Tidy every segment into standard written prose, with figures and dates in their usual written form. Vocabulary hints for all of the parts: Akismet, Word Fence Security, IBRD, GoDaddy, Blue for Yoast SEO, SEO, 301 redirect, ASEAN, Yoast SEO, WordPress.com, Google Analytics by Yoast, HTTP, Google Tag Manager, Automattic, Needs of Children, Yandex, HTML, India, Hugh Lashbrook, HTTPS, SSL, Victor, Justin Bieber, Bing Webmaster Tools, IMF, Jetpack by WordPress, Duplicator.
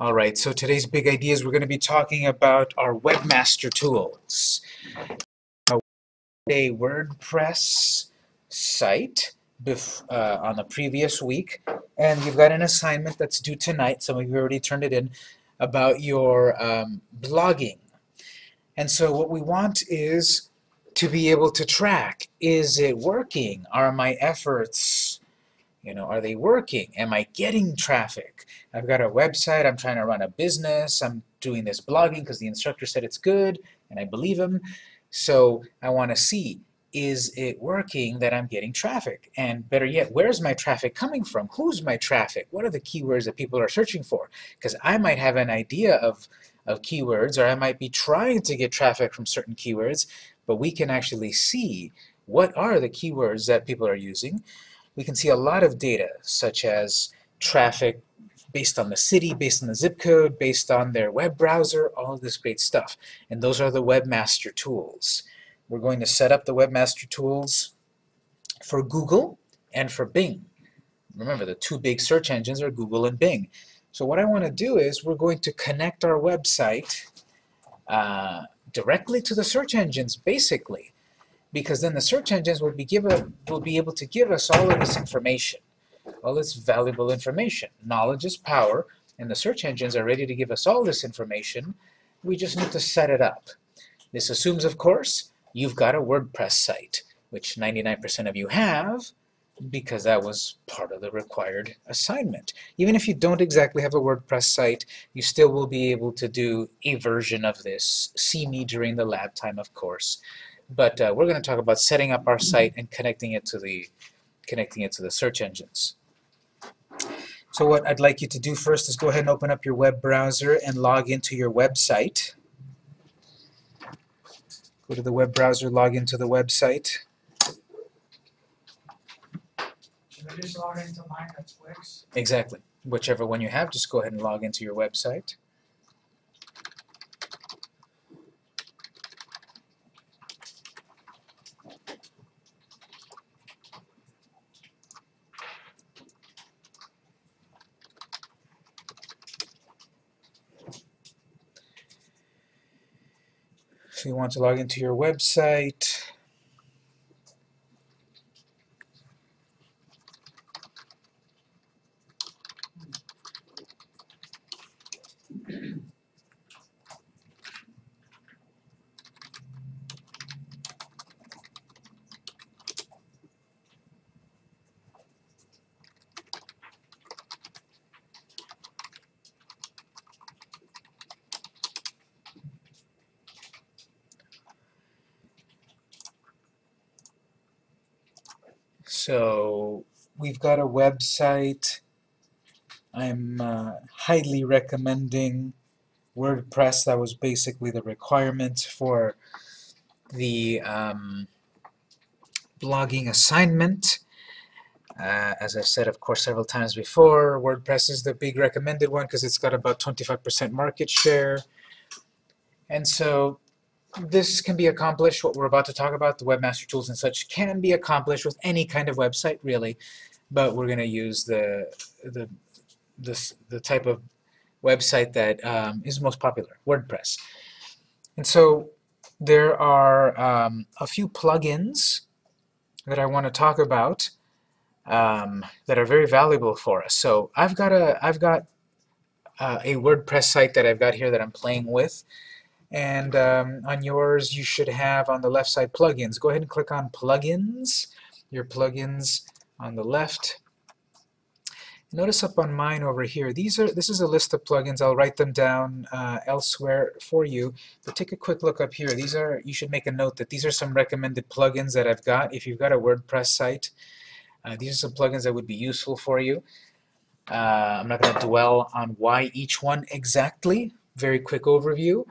Alright, so today's big idea is we're going to be talking about our webmaster tools. A WordPress site on the previous week, and you've got an assignment that's due tonight. Some of you already turned it in about your blogging. And so what we want is to be able to track, is it working? Are my efforts, you know, are they working? Am I getting traffic? I've got a website, I'm trying to run a business, I'm doing this blogging because the instructor said it's good, and I believe him. So I want to see, is it working that I'm getting traffic? And better yet, where's my traffic coming from? Who's my traffic? What are the keywords that people are searching for? Because I might have an idea of keywords, or I might be trying to get traffic from certain keywords, but we can actually see what are the keywords that people are using. We can see a lot of data, such as traffic based on the city, based on the zip code, based on their web browser, all of this great stuff. And those are the webmaster tools. We're going to set up the webmaster tools for Google and for Bing. Remember, the two big search engines are Google and Bing. So what I want to do is we're going to connect our website directly to the search engines, basically, because then the search engines will be able to give us all of this information. All this valuable information. Knowledge is power, and the search engines are ready to give us all this information. We just need to set it up. This assumes, of course, you've got a WordPress site, which 99% of you have, because that was part of the required assignment. Even if you don't exactly have a WordPress site, you still will be able to do a version of this. See me during the lab time, of course. But we're going to talk about setting up our site and connecting it to the search engines. So what I'd like you to do first is go ahead and open up your web browser and log into your website. Go to the web browser, log into the website. Should I just log into mine? That's Wix? Exactly. Whichever one you have, just go ahead and log into your website. So you want to log into your website. So we've got a website. I'm highly recommending WordPress. That was basically the requirement for the blogging assignment. As I've said, of course, several times before, WordPress is the big recommended one because it's got about 25% market share. And so this can be accomplished, what we're about to talk about, the webmaster tools and such, can be accomplished with any kind of website, really, but we're going to use the type of website that is most popular, WordPress. And so there are a few plugins that I want to talk about that are very valuable for us. So I've got a WordPress site that I've got here that I'm playing with. And on yours, you should have on the left side plugins. Go ahead and click on plugins, your plugins on the left. Notice up on mine over here, this is a list of plugins. I'll write them down elsewhere for you. But take a quick look up here. These are, you should make a note that these are some recommended plugins that I've got. If you've got a WordPress site, these are some plugins that would be useful for you. I'm not going to dwell on why each one exactly. Very quick overview.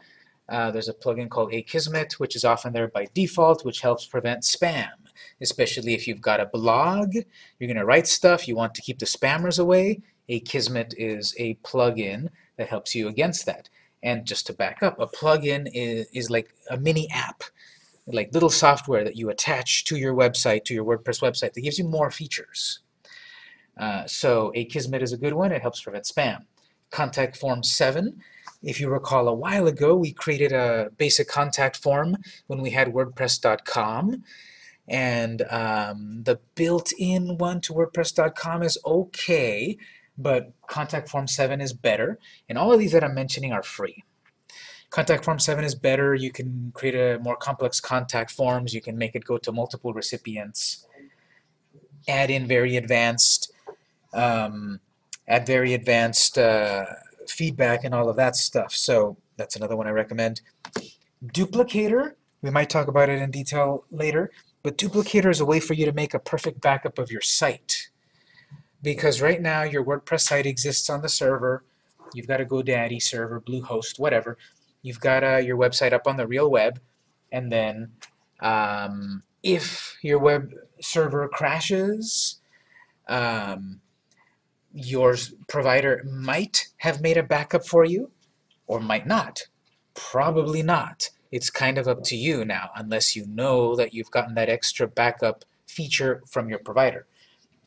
There's a plugin called Akismet, which is often there by default, which helps prevent spam, especially if you've got a blog, you're going to write stuff, you want to keep the spammers away. Akismet is a plugin that helps you against that. And just to back up, a plugin is like a mini app, like little software that you attach to your website, to your WordPress website, that gives you more features. So Akismet is a good one. It helps prevent spam. Contact Form 7. If you recall, a while ago, we created a basic contact form when we had WordPress.com. And the built-in one to WordPress.com is okay, but Contact Form 7 is better. And all of these that I'm mentioning are free. Contact Form 7 is better. You can create a more complex contact forms. You can make it go to multiple recipients. Add in very advanced, feedback and all of that stuff. So that's another one I recommend. Duplicator. We might talk about it in detail later. But Duplicator is a way for you to make a perfect backup of your site. Because right now your WordPress site exists on the server. You've got a GoDaddy server, Bluehost, whatever. You've got your website up on the real web. And then if your web server crashes, your provider might have made a backup for you or might not. Probably not. It's kind of up to you now, unless you know that you've gotten that extra backup feature from your provider.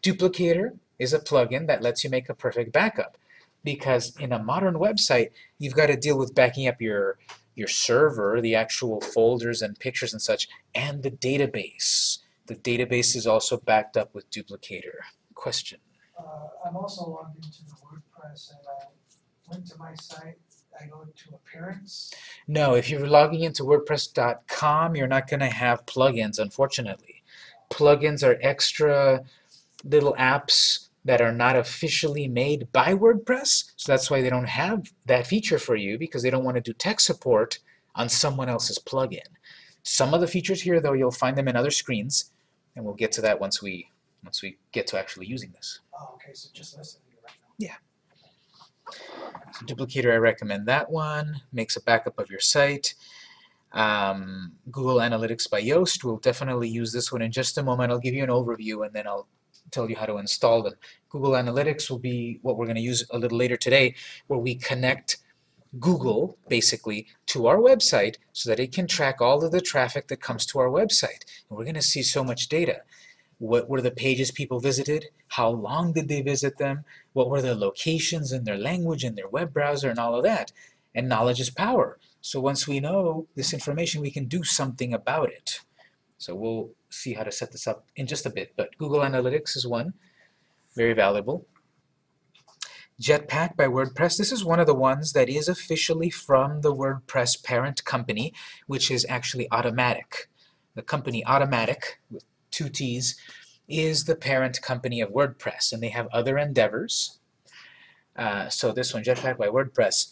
Duplicator is a plugin that lets you make a perfect backup, because in a modern website, you've got to deal with backing up your server, the actual folders and pictures and such, and the database. The database is also backed up with Duplicator. Question? I'm also logged into the WordPress, and I went to my site. I go to Appearance? No, if you're logging into WordPress.com, you're not going to have plugins, unfortunately. Plugins are extra little apps that are not officially made by WordPress, so that's why they don't have that feature for you, because they don't want to do tech support on someone else's plugin. Some of the features here, though, you'll find them in other screens, and we'll get to that once we get to actually using this. Oh, okay, so just listen to you right now. Yeah. So Duplicator, I recommend that one. Makes a backup of your site. Google Analytics by Yoast, we'll definitely use this one in just a moment. I'll give you an overview and then I'll tell you how to install them. Google Analytics will be what we're going to use a little later today, where we connect Google, basically, to our website so that it can track all of the traffic that comes to our website. And we're going to see so much data. What were the pages people visited? How long did they visit them? What were their locations and their language and their web browser and all of that? And knowledge is power. So once we know this information, we can do something about it. So we'll see how to set this up in just a bit. But Google Analytics is one, very valuable. Jetpack by WordPress. This is one of the ones that is officially from the WordPress parent company, which is actually Automattic. The company Automattic, with 2 T's, is the parent company of WordPress, and they have other endeavors. So this one, Jetpack by WordPress.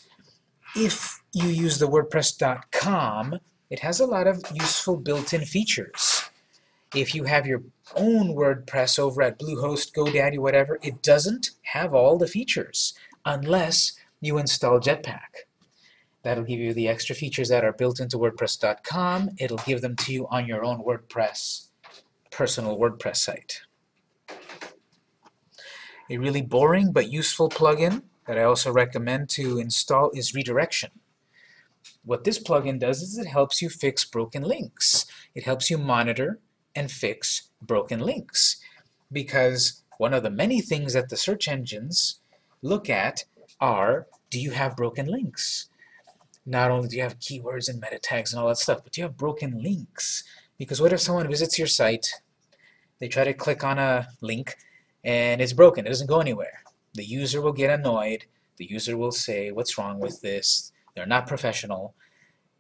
If you use the WordPress.com, it has a lot of useful built-in features. If you have your own WordPress over at Bluehost, GoDaddy, whatever, it doesn't have all the features unless you install Jetpack. That'll give you the extra features that are built into WordPress.com. It'll give them to you on your own WordPress personal WordPress site. A really boring but useful plugin that I also recommend to install is Redirection. What this plugin does is it helps you fix broken links. It helps you monitor and fix broken links, because one of the many things that the search engines look at are, do you have broken links? Not only do you have keywords and meta tags and all that stuff, but do you have broken links? Because what if someone visits your site, they try to click on a link, and it's broken, it doesn't go anywhere. The user will get annoyed, the user will say, what's wrong with this? They're not professional.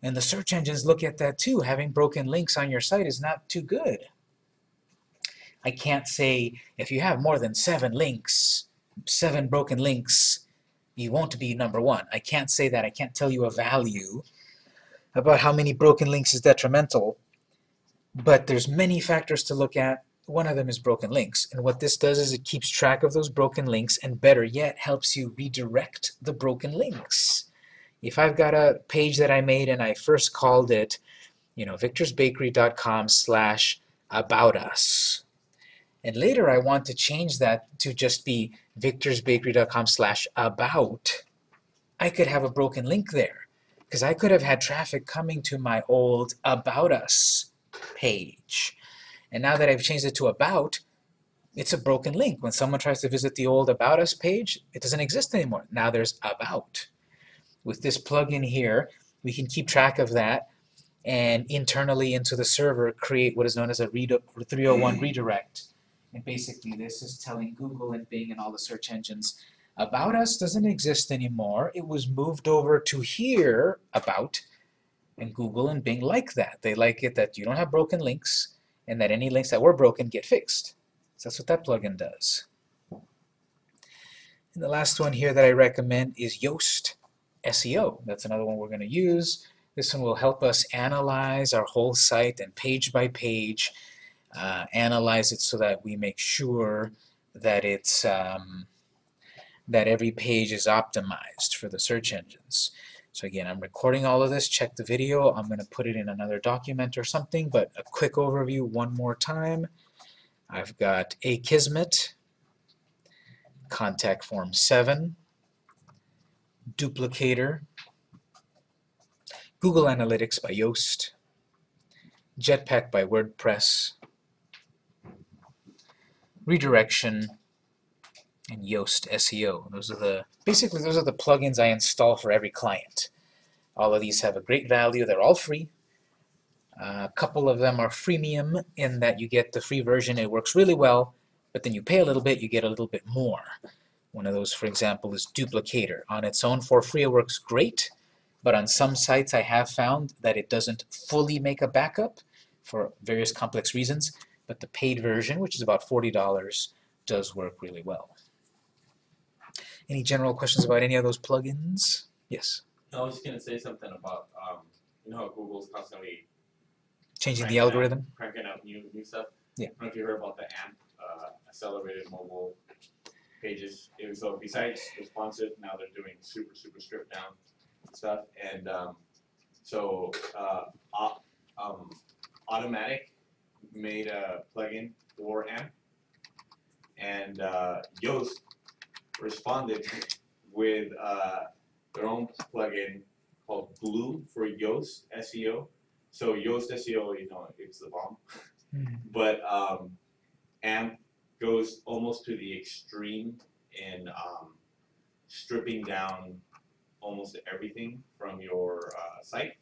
And the search engines look at that too. Having broken links on your site is not too good. I can't say, if you have more than 7 broken links, you won't be number 1. I can't say that. I can't tell you a value about how many broken links is detrimental. But there's many factors to look at. One of them is broken links. And what this does is it keeps track of those broken links, and better yet, helps you redirect the broken links. If I've got a page that I made and I first called it, you know, victorsbakery.com/aboutus. And later I want to change that to just be victorsbakery.com/about. I could have a broken link there, because I could have had traffic coming to my old About Us page. And now that I've changed it to About, it's a broken link. When someone tries to visit the old About Us page, it doesn't exist anymore. Now there's About. With this plugin here, we can keep track of that and internally into the server create what is known as a 301 redirect. And basically this is telling Google and Bing and all the search engines, About Us doesn't exist anymore. It was moved over to here, About, and Google and Bing like that. They like it that you don't have broken links and that any links that were broken get fixed. So that's what that plugin does. And the last one here that I recommend is Yoast SEO. That's another one we're going to use. This one will help us analyze our whole site and page by page, analyze it so that we make sure that it's that every page is optimized for the search engines. So again, I'm recording all of this. Check the video. I'm going to put it in another document or something, but a quick overview one more time. I've got Akismet, Contact Form 7, Duplicator, Google Analytics by Yoast, Jetpack by WordPress, Redirection, and Yoast SEO. Those are the basically those are the plugins I install for every client. All of these have a great value. They're all free. A couple of them are freemium in that you get the free version. It works really well, but then you pay a little bit, you get a little bit more. One of those, for example, is Duplicator. On its own for free, it works great, but on some sites I have found that it doesn't fully make a backup for various complex reasons, but the paid version, which is about $40, does work really well. Any general questions about any of those plugins? Yes? I was just going to say something about, you know how Google's constantly changing the algorithm? Cranking out new stuff. Yeah. I don't know if you heard about the AMP, accelerated mobile pages. It was, so besides responsive, now they're doing super, super stripped down stuff. And Automattic made a plugin for AMP. And Yoast responded with their own plugin called Blue for Yoast SEO. So Yoast SEO, you know, it's the bomb. But AMP goes almost to the extreme in stripping down almost everything from your site.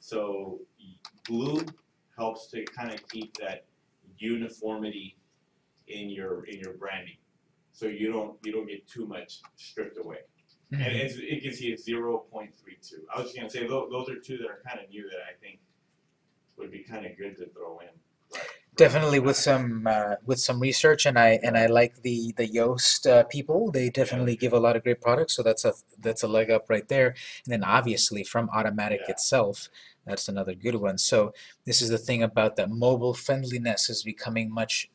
So Blue helps to kind of keep that uniformity in your branding, so you don't get too much stripped away. Mm-hmm. And it gives you a 0.32. I was just gonna say those are two that are kind of new that I think would be kind of good to throw in. But definitely with some research, and I like the Yoast people. They definitely give a lot of great products, so that's a leg up right there. And then obviously from Automattic itself, that's another good one. So this is the thing about that mobile friendliness is becoming much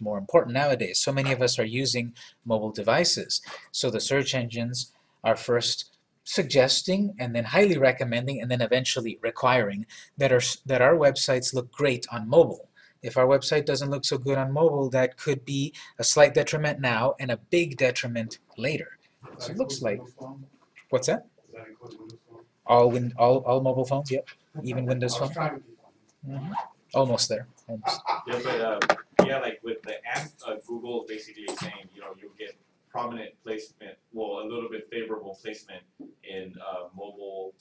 more important nowadays. So many of us are using mobile devices. So the search engines are first suggesting and then highly recommending and then eventually requiring that our websites look great on mobile. If our website doesn't look so good on mobile, that could be a slight detriment now and a big detriment later. So it looks like, what's that? All mobile phones, yep. Even Windows Phone. Mm-hmm. Almost there. Almost. Yeah, but yeah, like with the AMP, Google basically saying, you know, you'll get prominent placement, well, a little bit favorable placement in mobile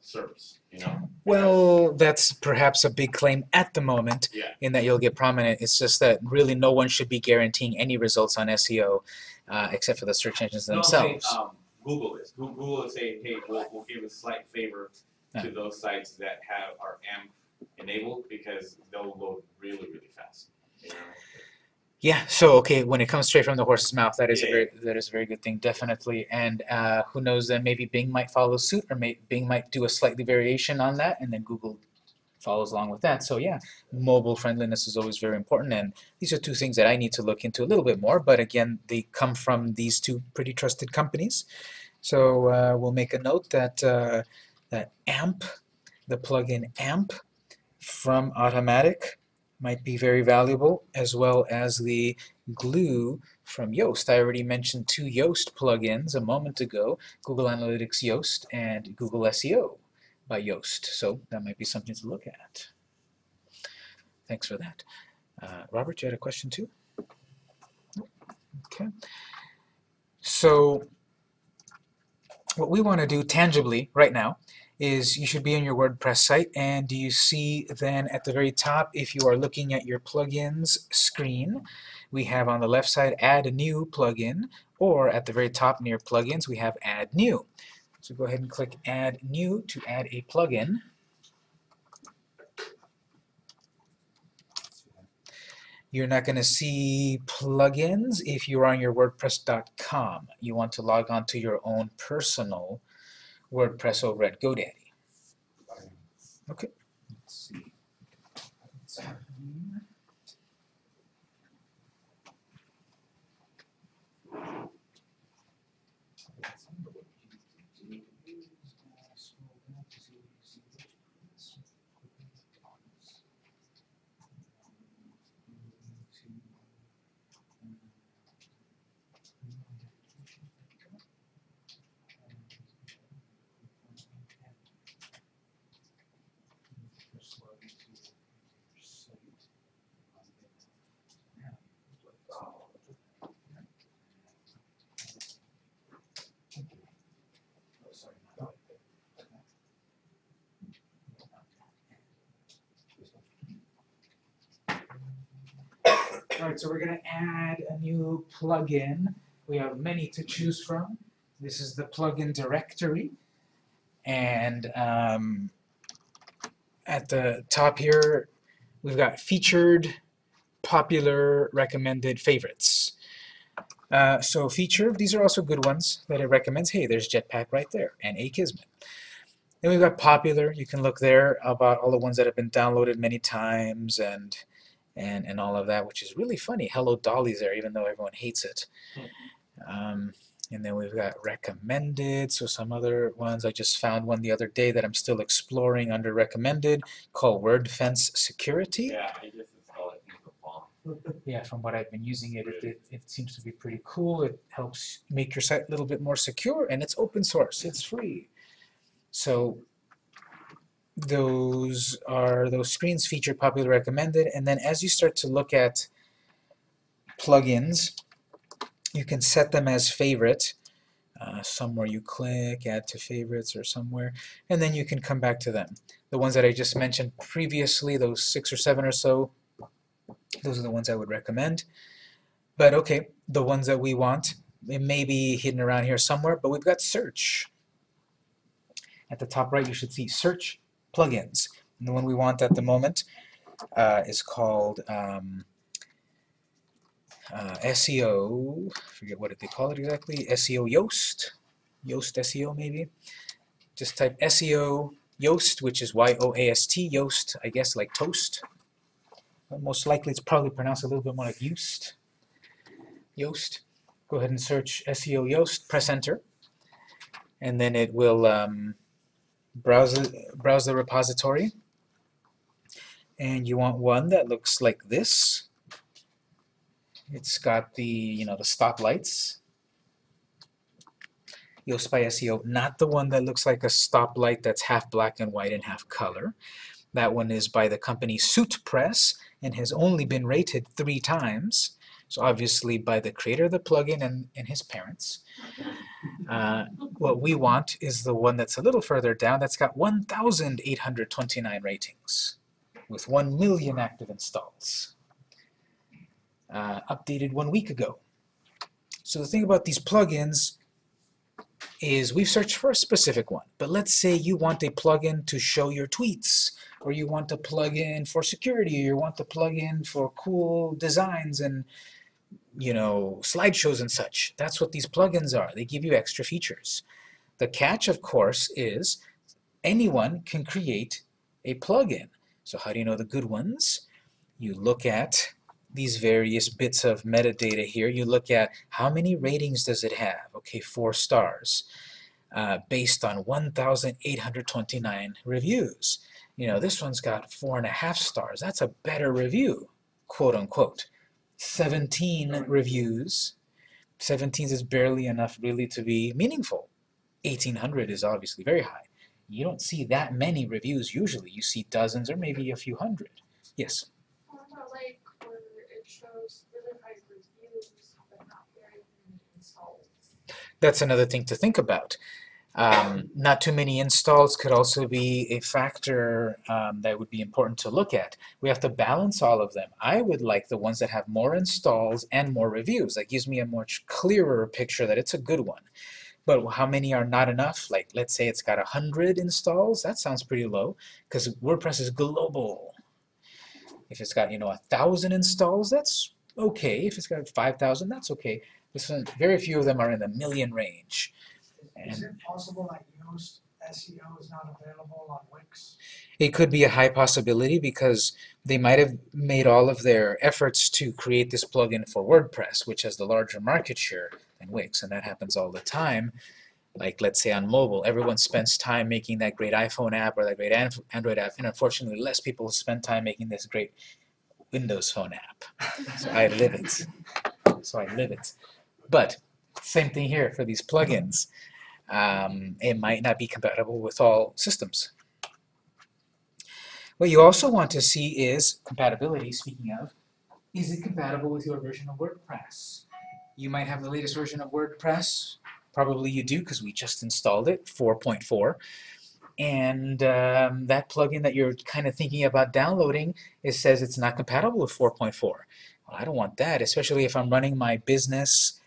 service, you know. Well, that's perhaps a big claim at the moment, in that you'll get prominent. It's just that really no one should be guaranteeing any results on SEO except for the search engines themselves. No, Google is. Google is saying, hey, we'll give a slight favor to those sites that are AMP enabled because they'll load really, really fast. You know? Yeah. So okay, when it comes straight from the horse's mouth, that is a very good thing, definitely. And who knows? Then maybe Bing might follow suit, or Bing might do a slightly variation on that, and then Google follows along with that. So yeah, mobile friendliness is always very important, and these are two things that I need to look into a little bit more. But again, they come from these two pretty trusted companies. So we'll make a note that that AMP, the plugin AMP from Automattic, might be very valuable, as well as the Glue from Yoast. I already mentioned two Yoast plugins a moment ago: Google Analytics Yoast and Google SEO by Yoast. So that might be something to look at. Thanks for that. Robert, you had a question too? Okay. So what we want to do tangibly right now is you should be on your WordPress site, and do you see then at the very top, if you are looking at your plugins screen, we have on the left side add a new plugin, or at the very top near plugins we have add new. So go ahead and click add new to add a plugin. You're not going to see plugins if you're on your WordPress.com. You want to log on to your own personal WordPress over at GoDaddy. Okay. Let's see. Alright, so we're going to add a new plugin. We have many to choose from. This is the plugin directory, and at the top here we've got featured, popular, recommended, favorites. So featured, these are also good ones that it recommends. Hey, there's Jetpack right there, and Akismet. Then we've got popular. You can look there about all the ones that have been downloaded many times, and all of that, which is really funny. Hello Dolly's there, even though everyone hates it. And then we've got recommended, so some other ones. I just found one the other day that I'm still exploring under recommended called Word Fence Security. Yeah, I just installed it and it was bomb. Yeah, from what I've been using it, it seems to be pretty cool. It helps make your site a little bit more secure, and it's open source. It's free. So those are those screens: featured, popular, recommended. And then as you start to look at plugins, you can set them as favorite. Somewhere you click add to favorites or somewhere, and then you can come back to them. The ones that I just mentioned previously, those 6 or 7 or so, those are the ones I would recommend. But okay, the ones that we want, it may be hidden around here somewhere, but we've got search. At the top right you should see search plugins, and the one we want at the moment is called SEO, forget what they call it exactly, SEO Yoast, Yoast SEO maybe. Just type SEO Yoast, which is Y-O-A-S-T, Yoast, I guess like toast, but most likely it's probably pronounced a little bit more like Yoast. Yoast. Go ahead and search SEO Yoast, press enter, and then it will browse the repository, and you want one that looks like this. It's got the, you know, the stoplights. Yoast by SEO, not the one that looks like a stoplight that's half black and white and half color. That one is by the company Suit Press and has only been rated 3 times. So obviously by the creator of the plugin and his parents. What we want is the one that's a little further down, that's got 1,829 ratings with 1 million active installs. Updated 1 week ago. So the thing about these plugins is we've searched for a specific one, but let's say you want a plugin to show your tweets, or you want a plugin for security, or you want a plugin for cool designs and, you know, slideshows and such. That's what these plugins are. They give you extra features. The catch, of course, is anyone can create a plugin. So how do you know the good ones? You look at these various bits of metadata here. You look at how many ratings does it have. Okay, 4 stars based on 1,829 reviews. You know, this one's got 4.5 stars. That's a better review, quote unquote. 17 reviews. 17 is barely enough really to be meaningful. 1,800 is obviously very high. You don't see that many reviews usually. You see dozens or maybe a few hundred. Yes? Shows really high reviews, but not that's another thing to think about. Not too many installs could also be a factor that would be important to look at. We have to balance all of them. I would like the ones that have more installs and more reviews. That gives me a much clearer picture that it's a good one. But how many are not enough? Like, let's say it's got 100 installs. That sounds pretty low because WordPress is global. If it's got, 1,000 installs, that's okay. If it's got 5,000, that's okay. This one, very few of them are in the million range. Is it possible that Yoast SEO is not available on Wix? It could be a high possibility because they might have made all of their efforts to create this plugin for WordPress, which has the larger market share than Wix, and that happens all the time. Like, let's say on mobile, everyone spends time making that great iPhone app or that great Android app, and unfortunately less people spend time making this great Windows phone app. So I live it. But same thing here for these plugins. It might not be compatible with all systems. What you also want to see is compatibility, speaking of. Is it compatible with your version of WordPress? You might have the latest version of WordPress. Probably you do, because we just installed it, 4.4. And that plugin that you're kind of thinking about downloading, it says it's not compatible with 4.4. Well, I don't want that, especially if I'm running my business,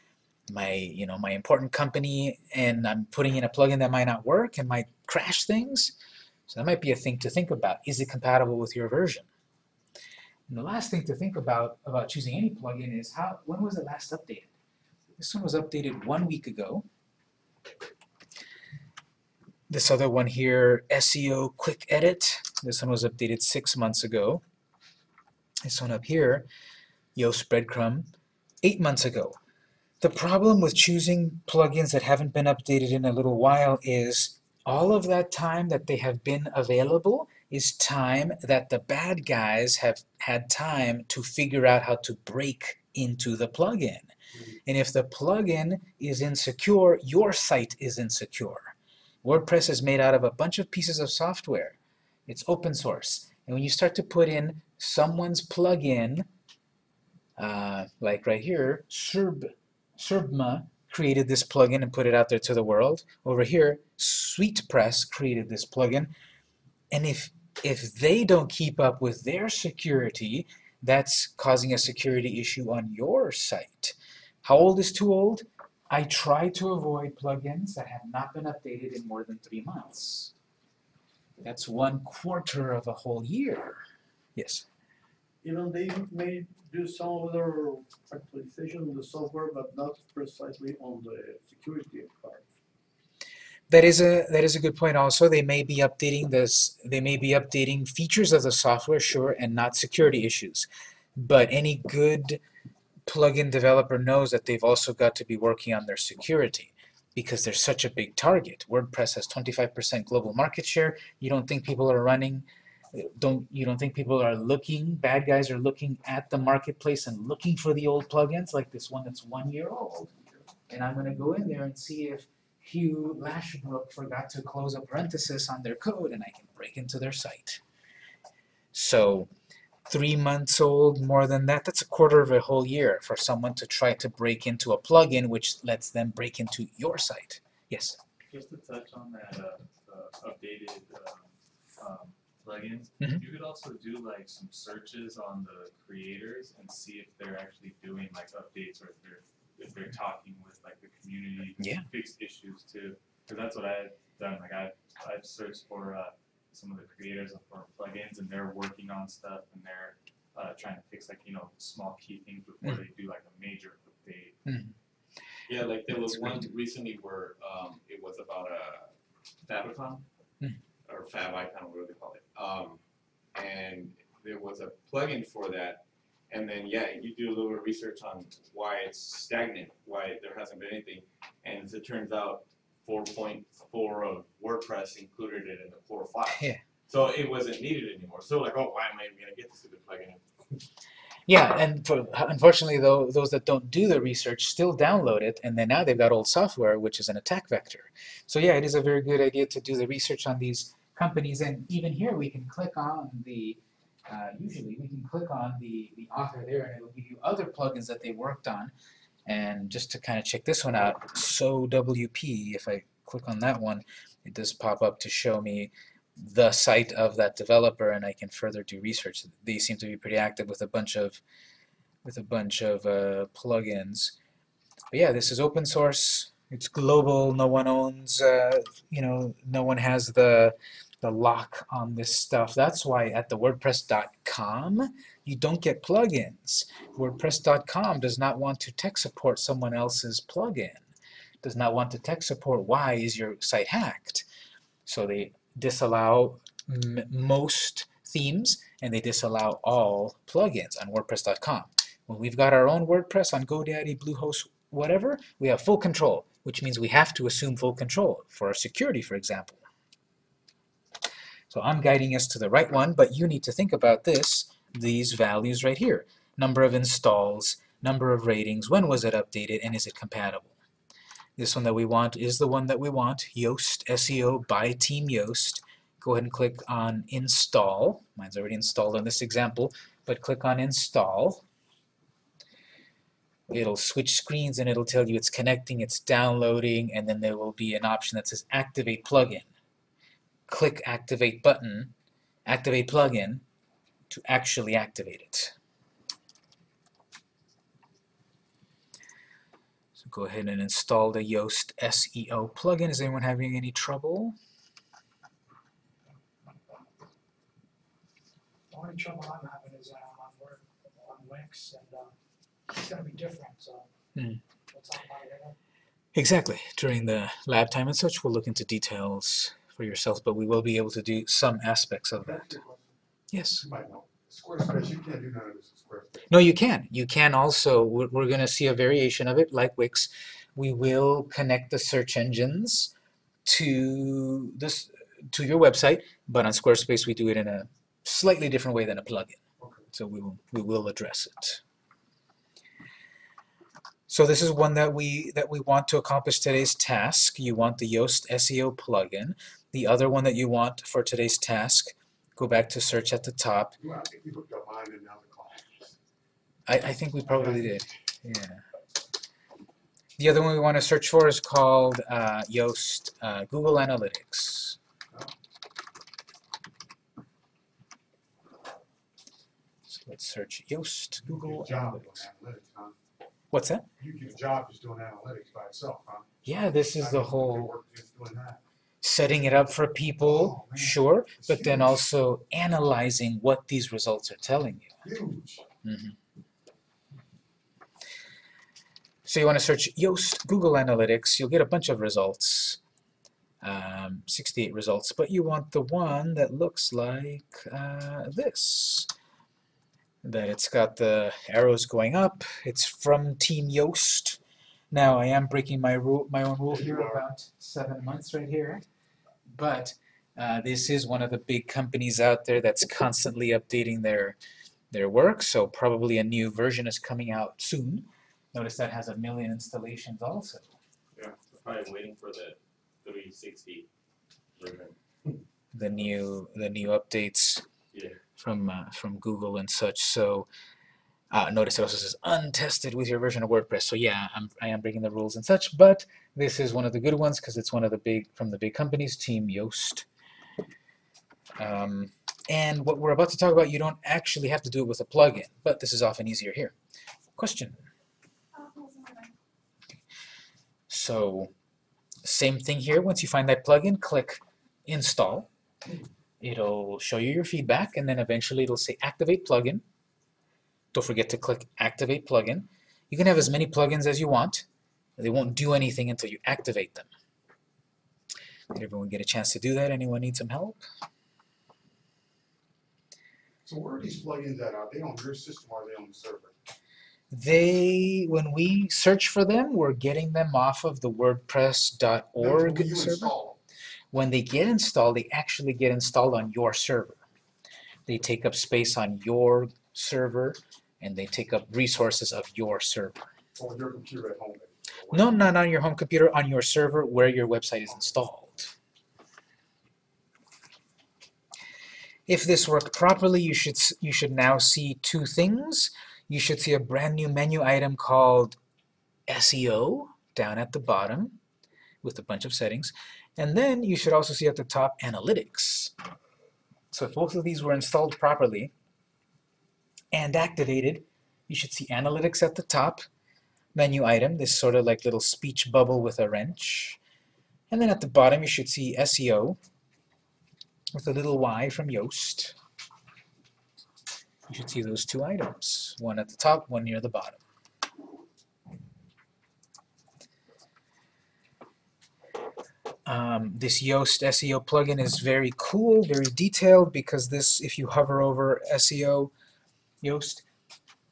my important company, and I'm putting in a plugin that might not work and might crash things. So that might be a thing to think about. Is it compatible with your version? And the last thing to think about choosing any plugin is when was it last updated? This one was updated 1 week ago. This other one here, SEO Quick Edit. This one was updated 6 months ago. This one up here, Yoast Breadcrumb, 8 months ago. The problem with choosing plugins that haven't been updated in a little while is all of that time that they have been available is time that the bad guys have had time to figure out how to break into the plugin. And if the plugin is insecure, your site is insecure. WordPress is made out of a bunch of pieces of software. It's open source. And when you start to put in someone's plugin, like right here, Serbma created this plugin and put it out there to the world. Over here, SweetPress created this plugin. And if they don't keep up with their security, that's causing a security issue on your site. How old is too old? I try to avoid plugins that have not been updated in more than 3 months. That's 1/4 of a whole year. Yes? They may do some other actualization on the software, but not precisely on the security part. That is a good point. Also, they may be updating this. They may be updating features of the software, sure, and not security issues. But any good plugin developer knows that they've also got to be working on their security, because they're such a big target. WordPress has 25% global market share. You don't think people are running? You don't think people are looking, bad guys are looking at the marketplace and looking for the old plugins, like this one that's 1 year old? And I'm going to go in there and see if Hugh Lashbrook forgot to close a parenthesis on their code, and I can break into their site. So 3 months old, more than that, that's 1/4 of a whole year for someone to try to break into a plugin which lets them break into your site. Yes? Just to touch on that updated plugins. Mm-hmm. You could also do like some searches on the creators and see if they're actually doing like updates, or if they're talking with like the community, fixed issues too. Because that's what I've done. Like I've searched for some of the creators for plugins, and they're working on stuff, and they're trying to fix like small key things before they do like a major update. Mm-hmm. Yeah, like there was one recently where it was about a favicon. Mm-hmm. Or Fab Icon, whatever they call it. And there was a plugin for that. And then, you do a little bit of research on why it's stagnant, why there hasn't been anything. And as it turns out, 4.4 of WordPress included it in the core file. Yeah. So it wasn't needed anymore. So like, oh, why am I even going to get this stupid plugin? Yeah, and unfortunately, though, those that don't do the research still download it, and then now they've got old software, which is an attack vector. So yeah, it is a very good idea to do the research on these companies, and even here we can click on the, usually we can click on the author there, and it will give you other plugins that they worked on, And just to kind of check this one out, so WP, if I click on that one, it does pop up to show me the site of that developer, and I can further do research. They seem to be pretty active with a bunch of plugins. But yeah, this is open source. It's global. No one owns, you know, no one has the lock on this stuff. That's why at the WordPress.com you don't get plugins. WordPress.com does not want to tech support someone else's plugin. Does not want to tech support. Why is your site hacked? So they disallow most themes and they disallow all plugins on WordPress.com. When we've got our own WordPress on GoDaddy, Bluehost, whatever, we have full control, which means we have to assume full control for our security, for example. So I'm guiding us to the right one, but you need to think about this, these values right here. Number of installs, number of ratings, when was it updated, and is it compatible? This one that we want is the one that we want, Yoast SEO by Team Yoast. Go ahead and click on Install. Mine's already installed on this example, but click on Install. It'll switch screens and it'll tell you it's connecting, it's downloading, and then there will be an option that says Activate Plugin. Click Activate button, Activate Plugin, to actually activate it. Go ahead and install the Yoast SEO plugin. Is anyone having any trouble? The only trouble I'm having is I'm on Wix, and it's going to be different. So what's on my radar? Exactly. During the lab time and such, we'll look into details for yourself, but we will be able to do some aspects of that. Yes. Squarespace, you can't do none of this in Squarespace. No, you can. You can also, we're going to see a variation of it, like Wix. We will connect the search engines to this, to your website, but on Squarespace we do it in a slightly different way than a plugin. Okay. So we will address it. So this is one that we want to accomplish today's task. You want the Yoast SEO plugin. The other one that you want for today's task, go back to search at the top. Well, I think we probably did. Yeah. The other one we want to search for is called Yoast Google Analytics. So let's search Yoast Google Analytics. Huh? What's that? You get a job just doing analytics by itself, huh? Yeah, this is the whole. Setting it up for people, sure, but huge. Then also analyzing what these results are telling you. Huge. So you want to search Yoast Google Analytics. You'll get a bunch of results, 68 results, but you want the one that looks like this. That it's got the arrows going up. It's from Team Yoast. Now I am breaking my rule, my own rule here about 7 months right here, but this is one of the big companies out there that's constantly updating their work, so probably a new version is coming out soon. Notice that has 1 million installations also. Yeah, I'm waiting for the 360 version. The new updates, yeah, from Google and such. So. Notice it also says untested with your version of WordPress. So yeah, I am breaking the rules and such, but this is one of the good ones because it's one of the big, from the big companies, Team Yoast. And what we're about to talk about, you don't actually have to do it with a plugin, but this is often easier here. Question? So same thing here. Once you find that plugin, click Install. It'll show you your feedback, and then eventually it'll say Activate Plugin. Don't forget to click Activate Plugin. You can have as many plugins as you want. They won't do anything until you activate them. Did everyone get a chance to do that? Anyone need some help? So where are these plugins that are? Are they on your system or are they on the server? They, when we search for them, we're getting them off of the WordPress.org server. Install. When they get installed, they actually get installed on your server. They take up space on your server, and they take up resources of your server. On your computer at home? No, not on your home computer, on your server where your website is installed. If this worked properly, you should now see two things. You should see a brand new menu item called SEO down at the bottom with a bunch of settings, and then you should also see at the top Analytics. So if both of these were installed properly and activated, you should see Analytics at the top, menu item, this sort of like little speech bubble with a wrench, and then at the bottom you should see SEO with a little Y from Yoast. You should see those two items, one at the top, one near the bottom. This Yoast SEO plugin is very cool, very detailed, because this, if you hover over SEO Yoast,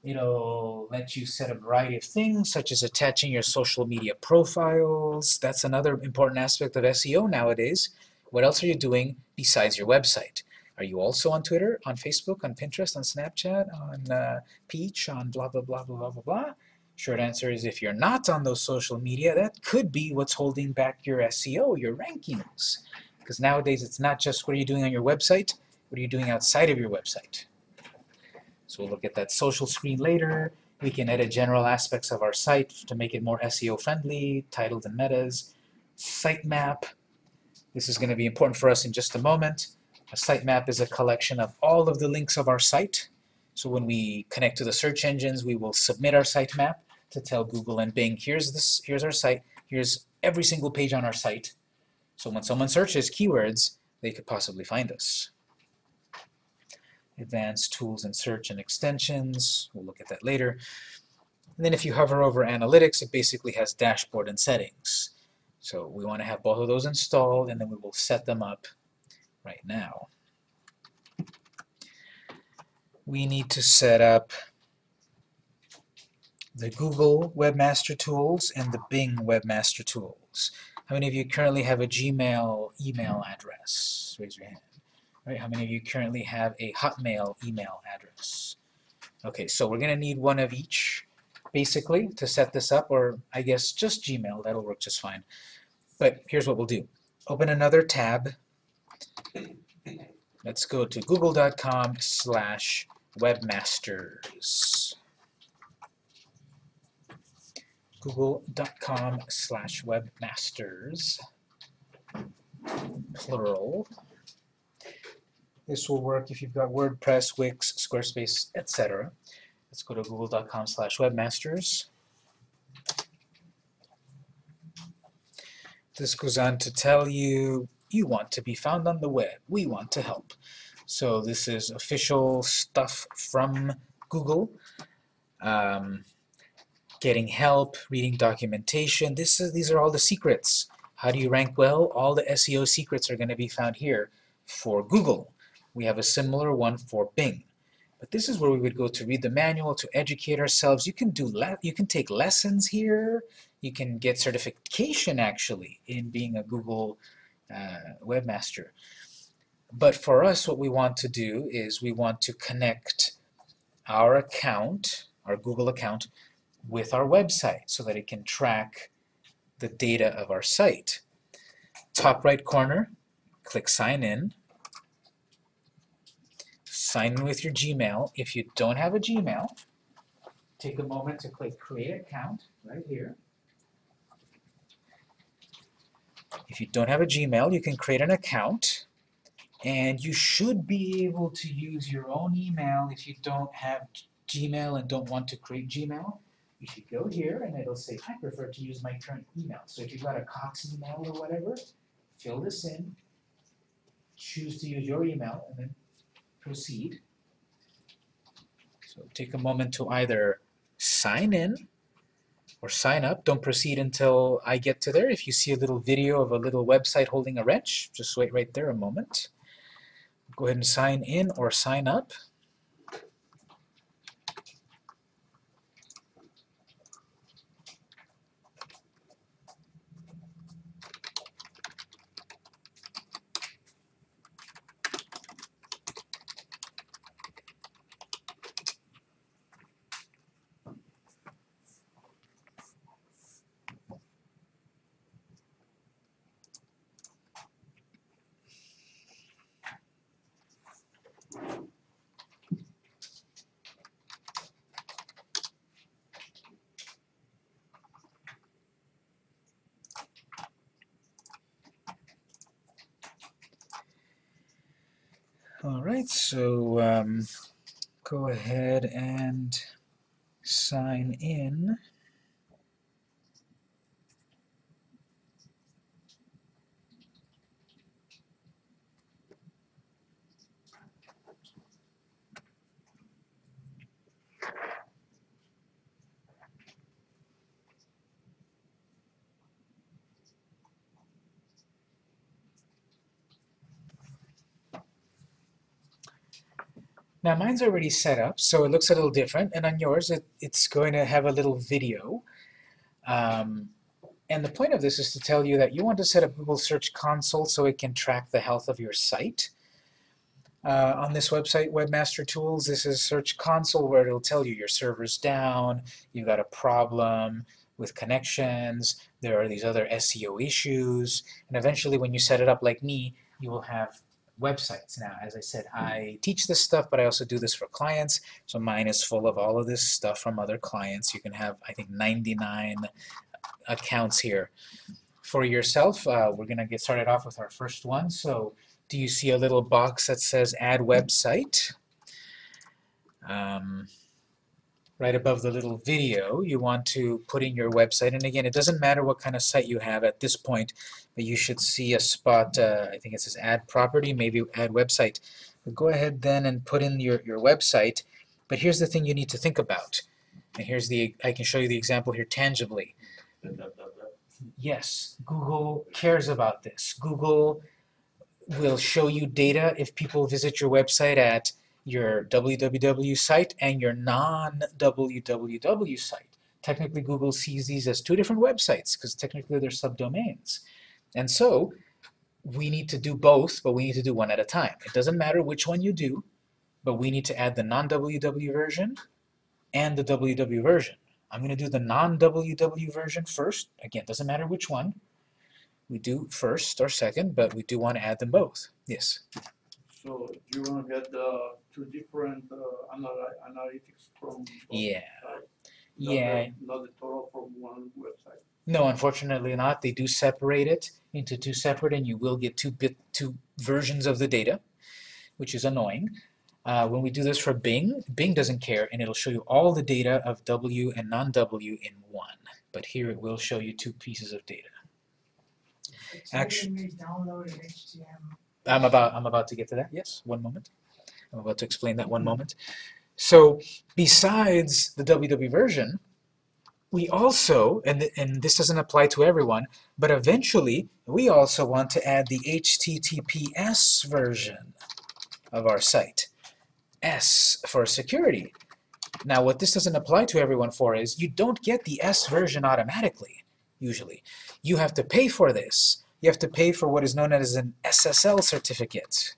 it'll let you set a variety of things, such as attaching your social media profiles. That's another important aspect of SEO nowadays. What else are you doing besides your website? Are you also on Twitter, on Facebook, on Pinterest, on Snapchat, on Peach, on blah, blah, blah, blah, blah, blah, blah? Short answer is if you're not on those social media, that could be what's holding back your SEO, your rankings. Because nowadays it's not just what are you doing on your website, what are you doing outside of your website? So we'll look at that social screen later. We can edit general aspects of our site to make it more SEO friendly, titles and metas, sitemap. This is going to be important for us in just a moment. A sitemap is a collection of all of the links of our site. So when we connect to the search engines, we will submit our sitemap to tell Google and Bing, here's our site, here's every single page on our site. So when someone searches keywords, they could possibly find us. Advanced tools and search and extensions. We'll look at that later. And then if you hover over Analytics, it basically has dashboard and settings. So we want to have both of those installed, and then we will set them up right now. We need to set up the Google Webmaster Tools and the Bing Webmaster Tools. How many of you currently have a Gmail email address? Raise your hand. How many of you currently have a Hotmail email address? Okay, so we're going to need one of each, basically, to set this up, or I guess just Gmail. That'll work just fine. But here's what we'll do. Open another tab. Let's go to google.com/webmasters. Google.com/webmasters. Plural. This will work if you've got WordPress, Wix, Squarespace, etc. Let's go to google.com/webmasters. This goes on to tell you, you want to be found on the web. We want to help. So this is official stuff from Google. Getting help, reading documentation. These are all the secrets. How do you rank well? All the SEO secrets are going to be found here for Google. We have a similar one for Bing. But this is where we would go to read the manual, to educate ourselves. You can take lessons here. You can get certification, actually, in being a Google webmaster. But for us, what we want to do is we want to connect our account, our Google account, with our website so that it can track the data of our site. Top right corner, click Sign In. Sign in with your Gmail. If you don't have a Gmail, take a moment to click Create Account right here. If you don't have a Gmail, you can create an account, and you should be able to use your own email. If you don't have Gmail and don't want to create Gmail, you should go here, and it'll say, I prefer to use my current email. So if you've got a Cox email or whatever, fill this in, choose to use your email, and then proceed. So take a moment to either sign in or sign up. Don't proceed until I get to there. If you see a little video of a little website holding a wrench, just wait right there a moment. Go ahead and sign in or sign up. Alright, so go ahead and sign in. Now mine's already set up, so it looks a little different, and on yours it's going to have a little video. And the point of this is to tell you that you want to set up Google Search Console so it can track the health of your site. On this website, Webmaster Tools, this is Search Console where it'll tell you your server's down, you've got a problem with connections, there are these other SEO issues, and eventually when you set it up like me, you will have websites. Now, as I said, I teach this stuff, but I also do this for clients, so mine is full of all of this stuff from other clients. You can have, I think, 99 accounts here. For yourself, we're going to get started off with our first one. So, do you see a little box that says Add Website? Right above the little video, you want to put in your website. And again, it doesn't matter what kind of site you have at this point, but you should see a spot, I think it says Add Property, maybe Add Website. But go ahead then and put in your website. But here's the thing you need to think about. And here's the, I can show you the example here tangibly. Yes, Google cares about this. Google will show you data if people visit your website at your www site and your non-www site. Technically, Google sees these as two different websites because technically they're subdomains. And so we need to do both, but we need to do one at a time. It doesn't matter which one you do, but we need to add the non-www version and the www version. I'm going to do the non-www version first. Again, doesn't matter which one we do first or second, but we do want to add them both. Yes? So you want to get two different analytics from not the total from one website. No, unfortunately not. They do separate it into two separate, and you will get two versions of the data, which is annoying. When we do this for Bing, Bing doesn't care, and it'll show you all the data of W and non-W in one. But here it will show you two pieces of data. Actually, I'm about to get to that. Yes, one moment. I'm about to explain that one moment. So besides the WW version, we also, and this doesn't apply to everyone, but eventually we also want to add the HTTPS version of our site. S for security. Now what this doesn't apply to everyone for is you don't get the S version automatically, usually. You have to pay for this. You have to pay for what is known as an SSL certificate.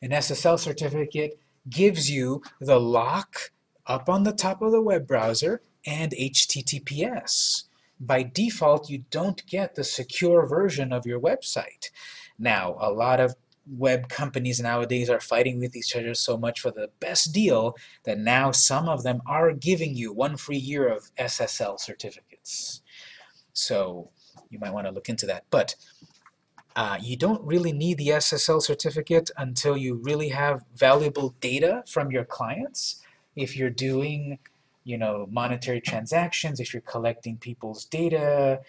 An SSL certificate gives you the lock up on the top of the web browser and HTTPS. By default, you don't get the secure version of your website. Now, a lot of web companies nowadays are fighting with each other so much for the best deal that now some of them are giving you one free year of SSL certificates. So you might want to look into that, but you don't really need the SSL certificate until you really have valuable data from your clients. If you're doing, you know, monetary transactions, if you're collecting people's data,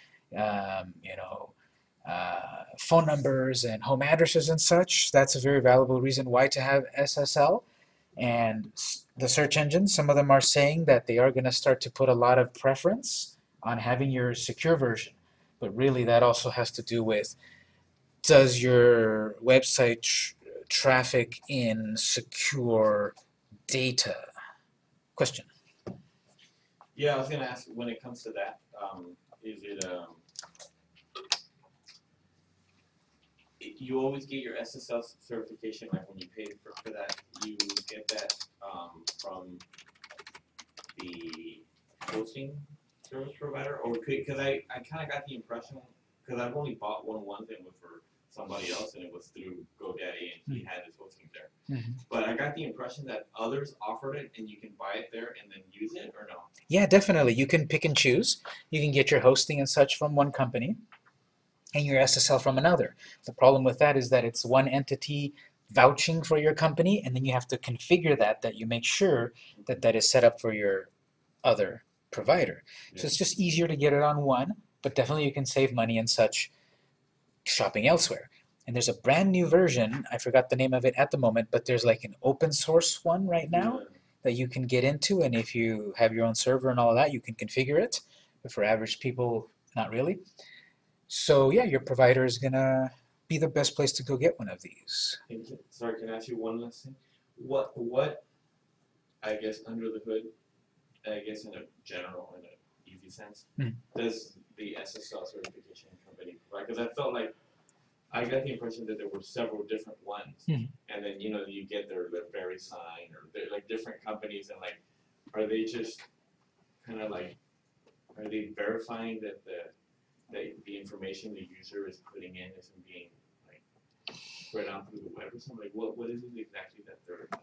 phone numbers and home addresses and such, that's a very valuable reason why to have SSL. And the search engines, some of them are saying that they are going to start to put a lot of preference on having your secure version. But really, that also has to do with, does your website traffic in secure data? Question? Yeah, I was going to ask, when it comes to that, is it you always get your SSL certification, like when you pay for that, you get that from the hosting service provider? Or because I kind of got the impression, because I've only bought one thing for somebody else, and it was through GoDaddy, and he had his hosting there. Mm-hmm. But I got the impression that others offered it, and you can buy it there and then use it, or no? Yeah, definitely. You can pick and choose. You can get your hosting and such from one company, and your SSL from another. The problem with that is that it's one entity vouching for your company, and then you have to configure that you make sure that that is set up for your other provider. Yeah. So it's just easier to get it on one, but definitely you can save money and such shopping elsewhere. And there's a brand new version, I forgot the name of it at the moment, but there's like an open source one right now that you can get into, and if you have your own server and all that, you can configure it. But for average people, not really. So yeah, your provider is gonna be the best place to go get one of these. Sorry, can I ask you one last thing? What I guess under the hood, I guess in a general, in an easy sense, does the SSL certification company provide? Because I felt like I got the impression that there were several different ones, and then you get their very sign or they're like different companies, and like, are they just kind of like, are they verifying that the information the user is putting in isn't being like spread out through the web or something? Like, what is it exactly that they're doing?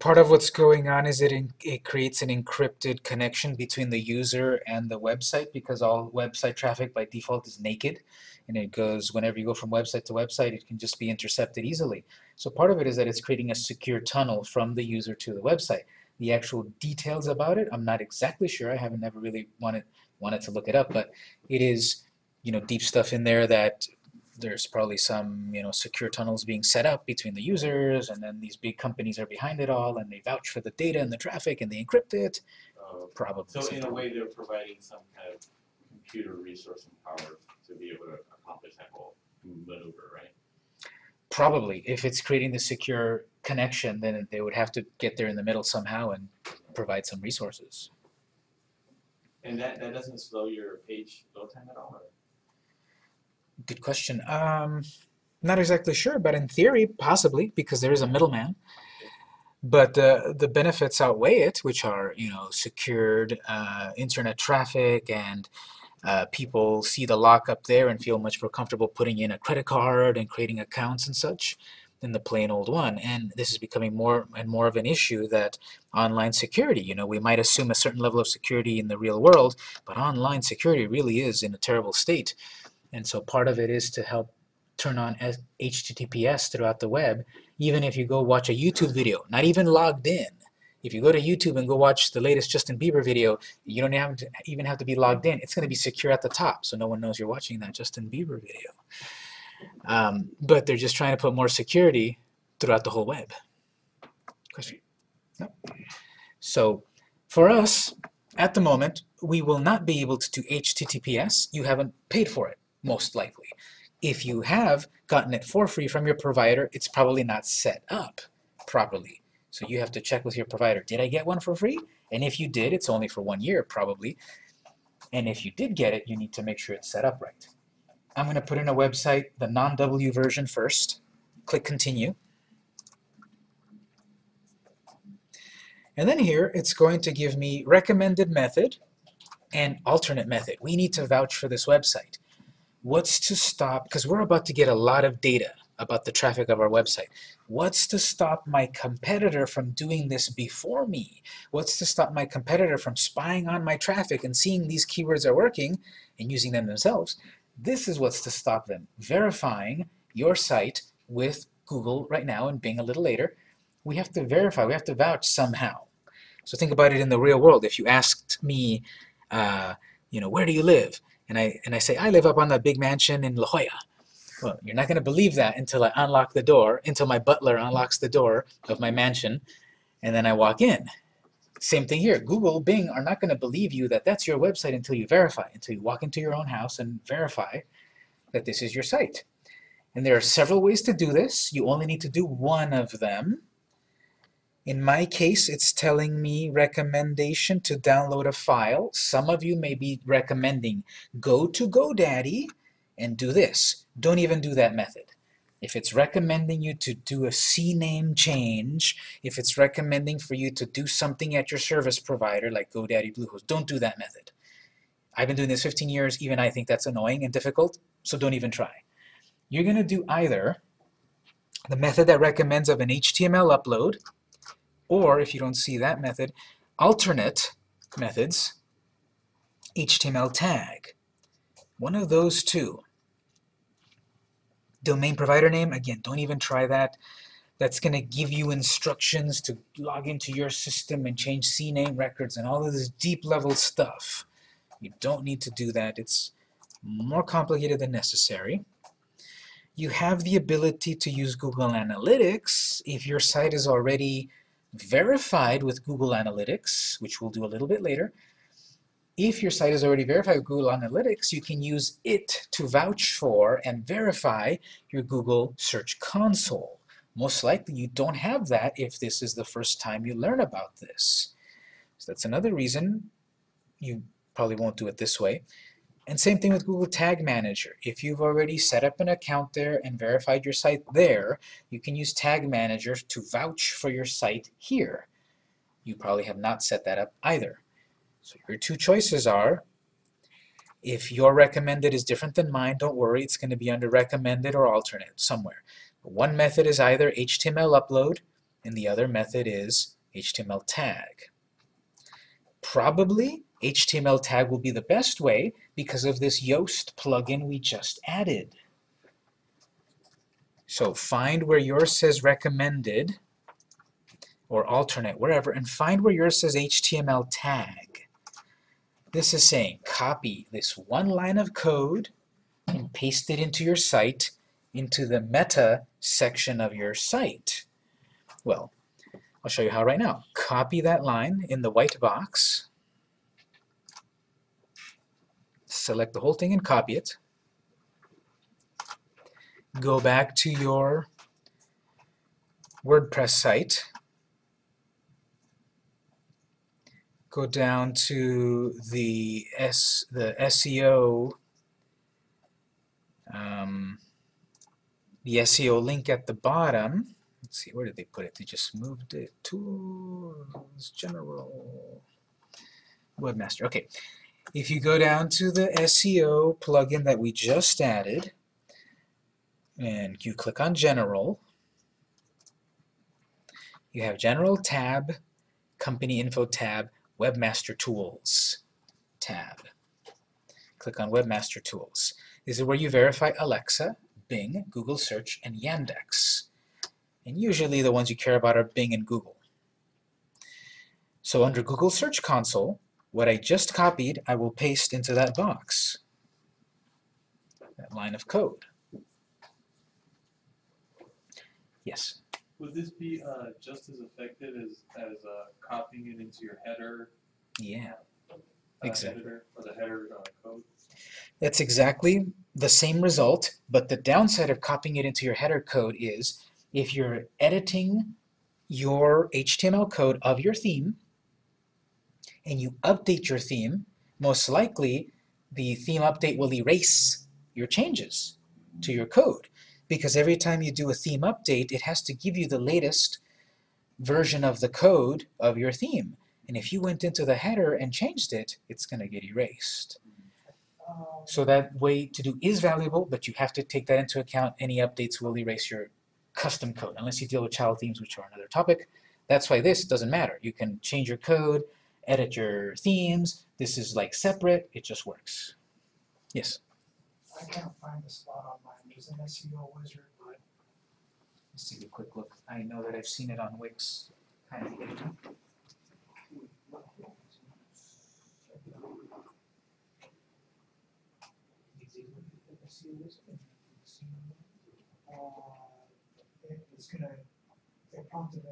Part of what's going on is it creates an encrypted connection between the user and the website, because all website traffic by default is naked, and it goes, whenever you go from website to website, it can just be intercepted easily. So part of it is that it's creating a secure tunnel from the user to the website. The actual details about it, I'm not exactly sure. I haven't ever really wanted to look it up, but it is, deep stuff in there that there's probably some, secure tunnels being set up between the users, and then these big companies are behind it all, and they vouch for the data and the traffic, and they encrypt it. Probably. So in a way, they're providing some kind of computer resource and power to be able to accomplish that whole maneuver, right? Probably. If it's creating the secure connection, then they would have to get there in the middle somehow and provide some resources. And that doesn't slow your page load time at all, right? Good question. Not exactly sure, but in theory, possibly, because there is a middleman. But the benefits outweigh it, which are, secured internet traffic, and people see the lock up there and feel much more comfortable putting in a credit card and creating accounts and such than the plain old one. And this is becoming more and more of an issue, that online security, we might assume a certain level of security in the real world, but online security really is in a terrible state. And so part of it is to help turn on HTTPS throughout the web. Even if you go watch a YouTube video, not even logged in, if you go to YouTube and go watch the latest Justin Bieber video, you don't even have to be logged in. It's going to be secure at the top, so no one knows you're watching that Justin Bieber video. But they're just trying to put more security throughout the whole web. Question? No. So for us, at the moment, we will not be able to do HTTPS. You haven't paid for it, most likely. If you have gotten it for free from your provider, it's probably not set up properly. So you have to check with your provider, did I get one for free? And if you did, it's only for 1 year, probably. And if you did get it, you need to make sure it's set up right. I'm going to put in a website, the non-W version first. Click Continue. And then here, it's going to give me recommended method and alternate method. We need to vouch for this website. What's to stop, because we're about to get a lot of data about the traffic of our website, what's to stop my competitor from doing this before me? What's to stop my competitor from spying on my traffic and seeing these keywords are working and using them themselves? This is what's to stop them. Verifying your site with Google right now and Bing a little later. We have to verify, we have to vouch somehow. So think about it in the real world. If you asked me, where do you live? And I say, I live up on that big mansion in La Jolla. Well, you're not going to believe that until I unlock the door, until my butler unlocks the door of my mansion, and then I walk in. Same thing here. Google, Bing are not going to believe you that that's your website until you verify, until you walk into your own house and verify that this is your site. And there are several ways to do this. You only need to do one of them. In my case, it's telling me recommendation to download a file. Some of you may be recommending, go to GoDaddy and do this. Don't even do that method. If it's recommending you to do a CNAME change, if it's recommending for you to do something at your service provider like GoDaddy, Bluehost, don't do that method. I've been doing this 15 years. Even I think that's annoying and difficult, so don't even try. You're going to do either the method that recommends of an HTML upload, or if you don't see that method, alternate methods, HTML tag. One of those two. domain provider name, again, don't even try that. That's going to give you instructions to log into your system and change CNAME records and all of this deep-level stuff. You don't need to do that. It's more complicated than necessary. You have the ability to use Google Analytics if your site is already verified with Google Analytics, which we'll do a little bit later. If your site is already verified with Google Analytics, you can use it to vouch for and verify your Google Search Console. Most likely you don't have that if this is the first time you learn about this. So that's another reason you probably won't do it this way. And same thing with Google Tag Manager. If you've already set up an account there and verified your site there, you can use Tag Manager to vouch for your site here. You probably have not set that up either. So your two choices are, if your recommended is different than mine, don't worry, it's going to be under recommended or alternate somewhere. One method is either HTML upload, and the other method is HTML tag. Probably HTML tag will be the best way because of this Yoast plugin we just added. So find where yours says recommended or alternate, wherever, and find where yours says HTML tag. This is saying copy this one line of code and paste it into your site, into the meta section of your site. Well, I'll show you how right now. Copy that line in the white box. Select the whole thing and copy it. Go back to your WordPress site. Go down to the SEO link at the bottom. Let's see, where did they put it? They just moved it to General Webmaster. Okay, if you go down to the SEO plugin that we just added, and you click on General, you have General tab, Company Info tab, Webmaster Tools tab. Click on Webmaster Tools. This is where you verify Alexa, Bing, Google Search, and Yandex. And usually the ones you care about are Bing and Google. So under Google Search Console, what I just copied, I will paste into that box, that line of code. Yes? Would this be just as effective as copying it into your header? Yeah, exactly. Header code? That's exactly the same result, but the downside of copying it into your header code is if you're editing your HTML code of your theme and you update your theme, most likely the theme update will erase your changes to your code. Because every time you do a theme update, it has to give you the latest version of the code of your theme. And if you went into the header and changed it, it's going to get erased. So that way to do is valuable, but you have to take that into account. Any updates will erase your custom code, unless you deal with child themes, which are another topic. That's why this doesn't matter. You can change your code, edit your themes. This is like separate. It just works. Yes? I can't find the spot on my an SEO wizard, but let's take a quick look. I know that I've seen it on Wix. Kind of hidden. It's gonna accompany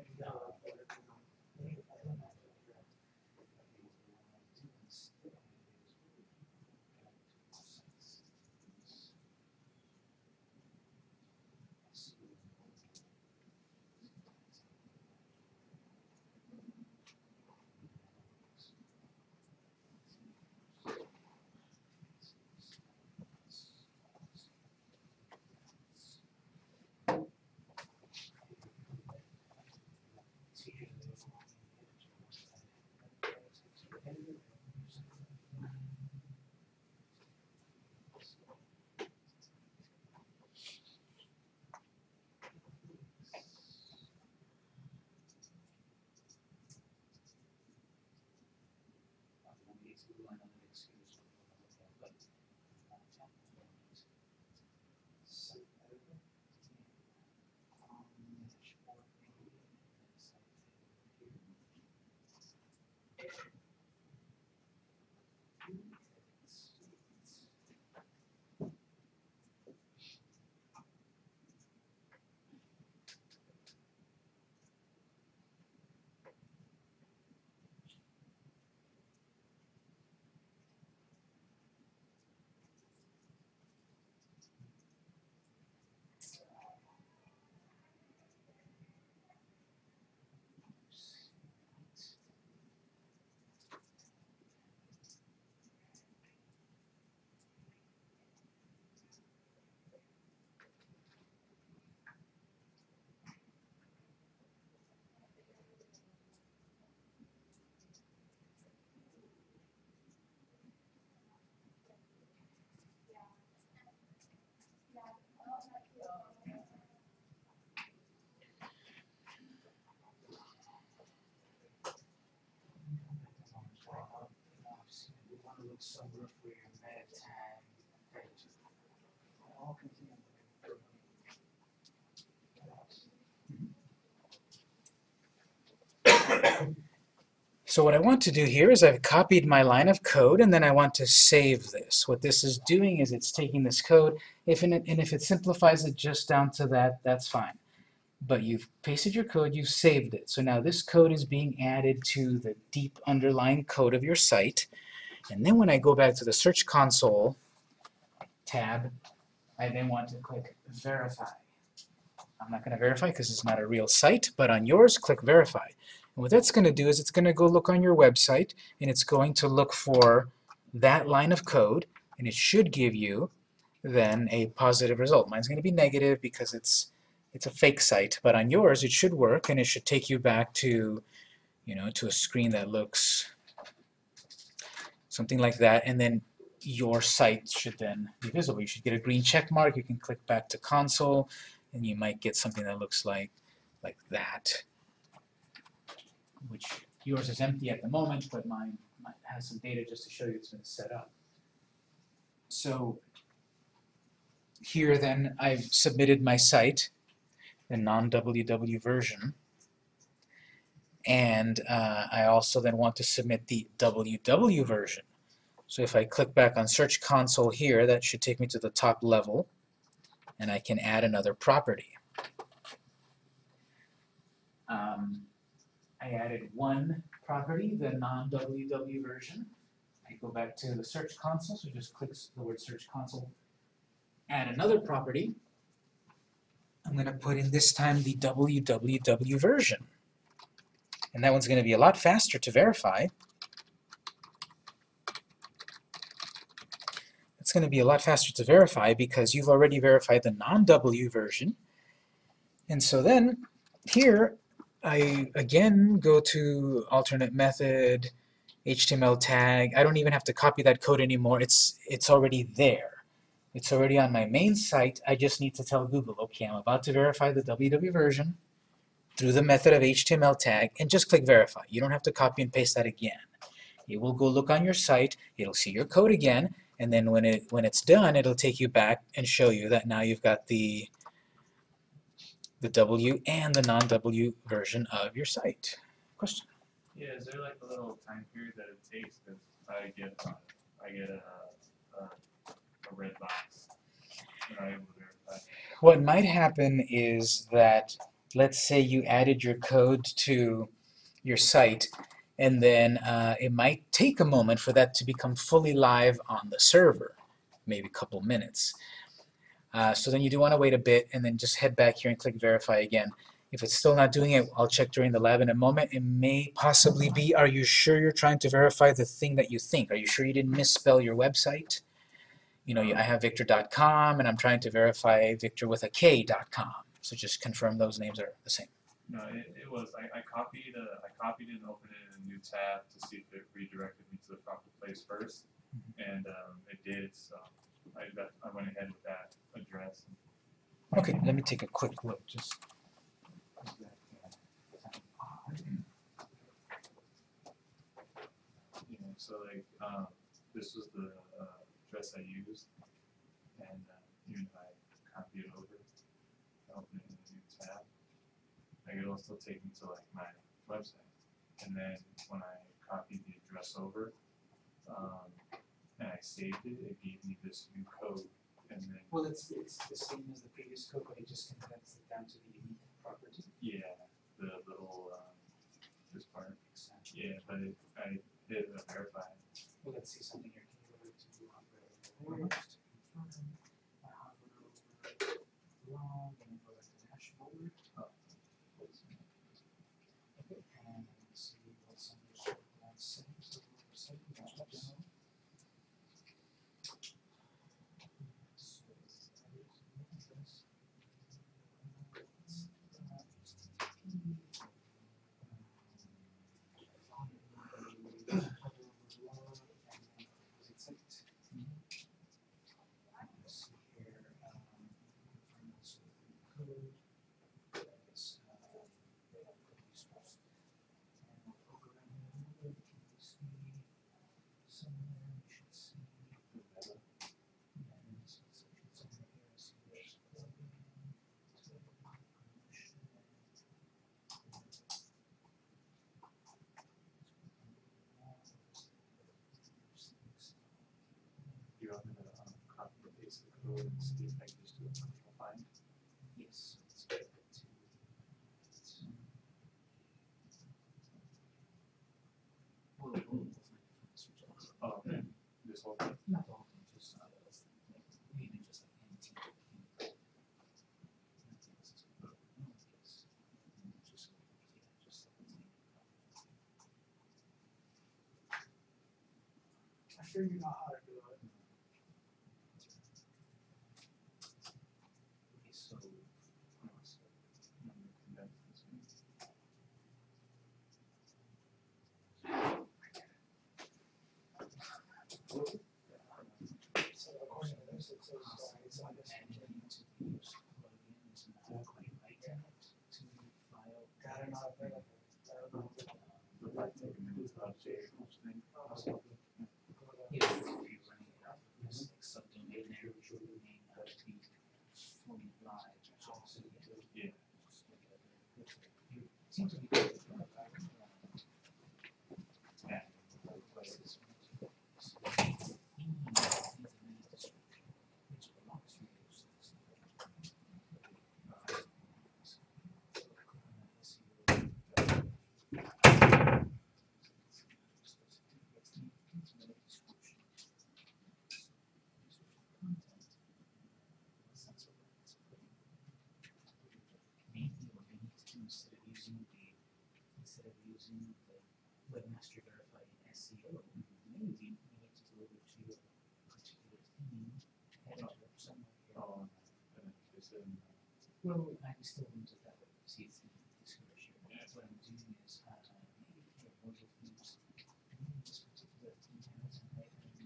So what I want to do here is I've copied my line of code, and then I want to save this. What this is doing is it's taking this code, and if it simplifies it just down to that, that's fine. But you've pasted your code, you've saved it. So now this code is being added to the deep underlying code of your site. And then when I go back to the Search Console tab, I then want to click Verify. I'm not going to verify because it's not a real site, but on yours, click Verify. And what that's going to do is it's going to go look on your website, and it's going to look for that line of code, and it should give you then a positive result. Mine's going to be negative because it's a fake site, but on yours it should work, and it should take you back to, you know, to a screen that looks something like that, and then your site should then be visible. You should get a green check mark. You can click back to console, and you might get something that looks like that, which yours is empty at the moment, but mine has some data just to show you it's been set up. So here then I've submitted my site, the non-WW version, and I also then want to submit the WW version. So if I click back on Search Console here, that should take me to the top level, and I can add another property. I added one property, the non-WW version. I go back to the Search Console, so just click the word Search Console, add another property. I'm going to put in this time the WWW version. And that one's going to be a lot faster to verify. It's going to be a lot faster to verify because you've already verified the non-W version. And so then here I again go to alternate method, HTML tag. I don't even have to copy that code anymore. It's already there. It's already on my main site. I just need to tell Google, okay, I'm about to verify the WW version through the method of HTML tag, and just click verify. You don't have to copy and paste that again. It will go look on your site, it'll see your code again, and then when it's done, it'll take you back and show you that now you've got the W and the non-W version of your site. Question? Yeah, is there like a little time period that it takes? Because I get a red box that I'm able to verify. What might happen is that, let's say you added your code to your site, and then it might take a moment for that to become fully live on the server, maybe a couple minutes. So then you do want to wait a bit, and then just head back here and click verify again. If it's still not doing it, I'll check during the lab in a moment. It may possibly be, are you sure you're trying to verify the thing that you think? Are you sure you didn't misspell your website? You know, I have victor.com, and I'm trying to verify victor with a K.com. So just confirm those names are the same. No, it was. I copied and opened it in a new tab to see if it redirected me to the proper place first, and it did. So I went ahead with that address. Okay, let me take a quick look. Just. Yeah, so like this was the address I used, and even if I copied it over. It will still take me to like my website, and then when I copied the address over and I saved it, it gave me this new code. And then well, it's the same as the previous code, but it just condensed it down to the unique property. Yeah, the little this part. Exactly. Yeah, but I did verify. Well, let's see something here. Can you go to Blue Host? rules these packages do functional find. Yes, let's go to oh, okay. This whole thing? Not the whole thing, just maybe just like NT. I figured out how to do it. Okay, so I'm going to come back to this one. So according to this, it says it's on this engine to be used plugins and not quite right to file. Got it, not available. But I think it's about JSON. Yes, running it up, there's like something in there which will remain be fully live. Yeah. It seems to be good. Yeah. Using the webmaster verified SEO, maybe we need to deliver to a particular theme and up somewhere. Oh, well, I can still use it that way. See, it's in this version. Yeah. What I'm doing is maybe we have multiple themes. This particular theme has an item.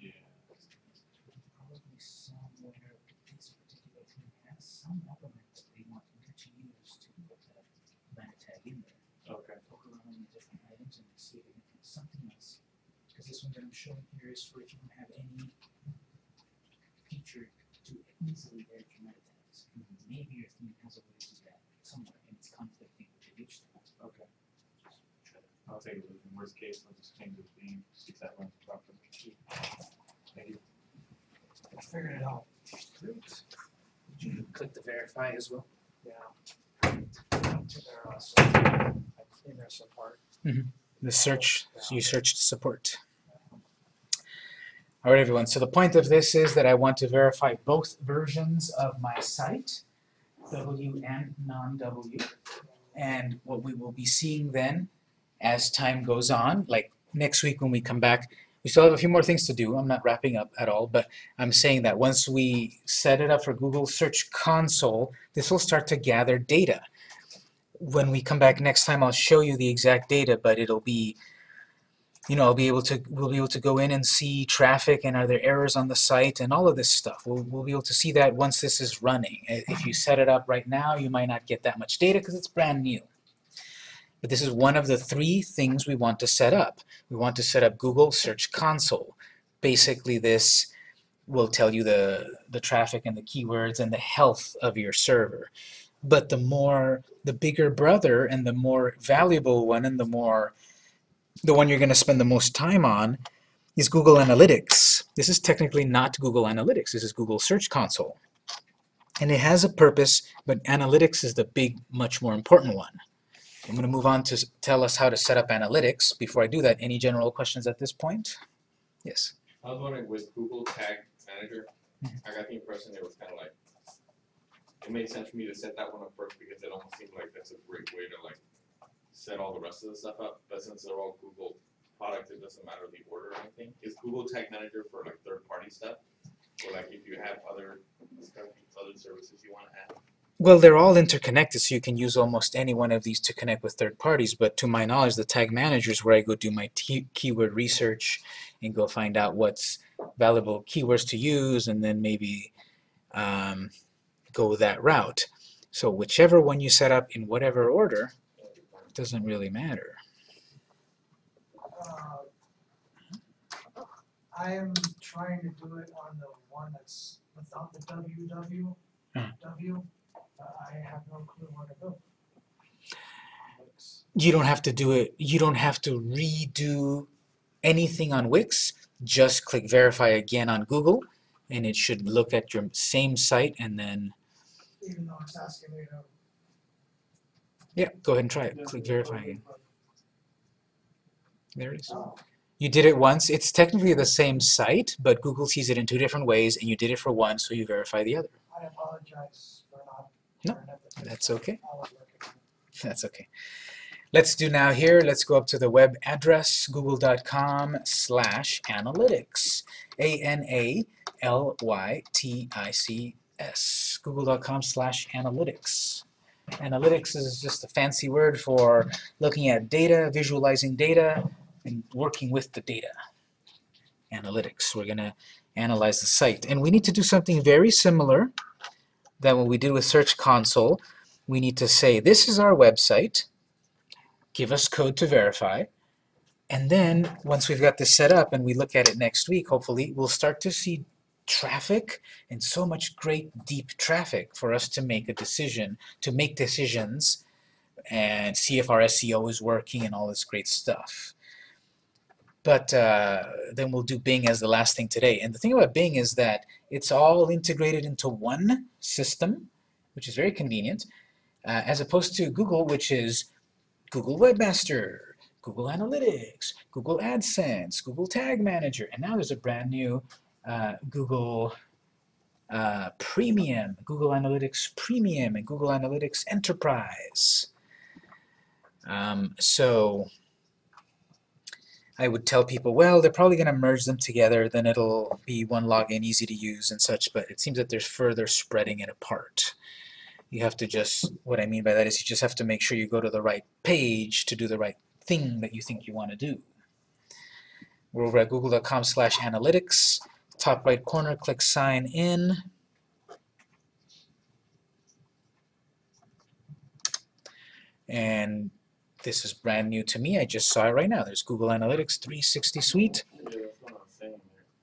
Yeah. Probably somewhere this particular theme has some element that they want me to use to put that tag in there. Okay. Poke around on the different items and see if it can something else. Because this one that I'm showing here is where you don't have any feature to easily add your meta tags. Mm-hmm. Maybe your theme has a way to do that somewhere, and it's conflicting with your each thing. Okay. I'll take it. In worst case, I'll just change the theme, see if that runs properly. Thank you. I figured it out. Great. Did you click the verify as well? Yeah. Mm-hmm. The search, so you searched support. All right, everyone. So the point of this is that I want to verify both versions of my site, W and non-W. And what we will be seeing then as time goes on, like next week when we come back, we still have a few more things to do. I'm not wrapping up at all, but I'm saying that once we set it up for Google Search Console, this will start to gather data. When we come back next time, I'll show you the exact data, but it'll be, you know, we'll be able to go in and see traffic and are there errors on the site and all of this stuff. We'll be able to see that once this is running. If you set it up right now, you might not get that much data because it's brand new. But this is one of the three things we want to set up. We want to set up Google Search Console. Basically, this will tell you the traffic and the keywords and the health of your server. But the more, the bigger brother and the more valuable one and the more, the one you're going to spend the most time on is Google Analytics. This is technically not Google Analytics. This is Google Search Console. And it has a purpose, but Analytics is the big, much more important one. I'm going to move on to tell us how to set up analytics. Before I do that, any general questions at this point? Yes? I was wondering, with Google Tag Manager, I got the impression it was kind of like, it made sense for me to set that one up first because it almost seemed like that's a great way to like set all the rest of the stuff up. But since they're all Google products, it doesn't matter the order or anything. Is Google Tag Manager for like third-party stuff? Or like if you have other stuff, other services you want to add? Well, they're all interconnected, so you can use almost any one of these to connect with third parties. But to my knowledge, the Tag Manager is where I go do my keyword research and go find out what's valuable keywords to use, and then maybe go that route. So whichever one you set up in whatever order doesn't really matter. I am trying to do it on the one that's without the WW. I have no clue where to go. You don't have to do it. You don't have to redo anything on Wix. just click verify again on Google, and it should look at your same site, and then yeah, go ahead and try it. Click verify again. There it is. You did it once. It's technically the same site, but Google sees it in two different ways, and you did it for one, so you verify the other. I apologize for not. No, that's okay. That's okay. Let's do now here, let's go up to the web address, google.com/analytics, analytics, google.com/analytics. Analytics is just a fancy word for looking at data, visualizing data, and working with the data. Analytics, we're going to analyze the site. And we need to do something very similar than what we did with Search Console. We need to say, this is our website, give us code to verify, and then once we've got this set up and we look at it next week, hopefully, we'll start to see traffic, and so much great deep traffic for us to make a decision, to make decisions and see if our SEO is working and all this great stuff. But then we'll do Bing as the last thing today. And the thing about Bing is that it's all integrated into one system, which is very convenient, as opposed to Google, which is Google Webmaster, Google Analytics, Google AdSense, Google Tag Manager, and now there's a brand new Google Premium, Google Analytics Premium, and Google Analytics Enterprise. So I would tell people, well, they're probably going to merge them together, then it'll be one login, easy to use and such, but it seems that there's further spreading it apart. You have to just, what I mean by that is you just have to make sure you go to the right page to do the right thing that you think you want to do. We're over at google.com/analytics. Top right corner, click sign in. And this is brand new to me. I just saw it right now. There's Google Analytics 360 Suite. Yeah, that's what I'm saying.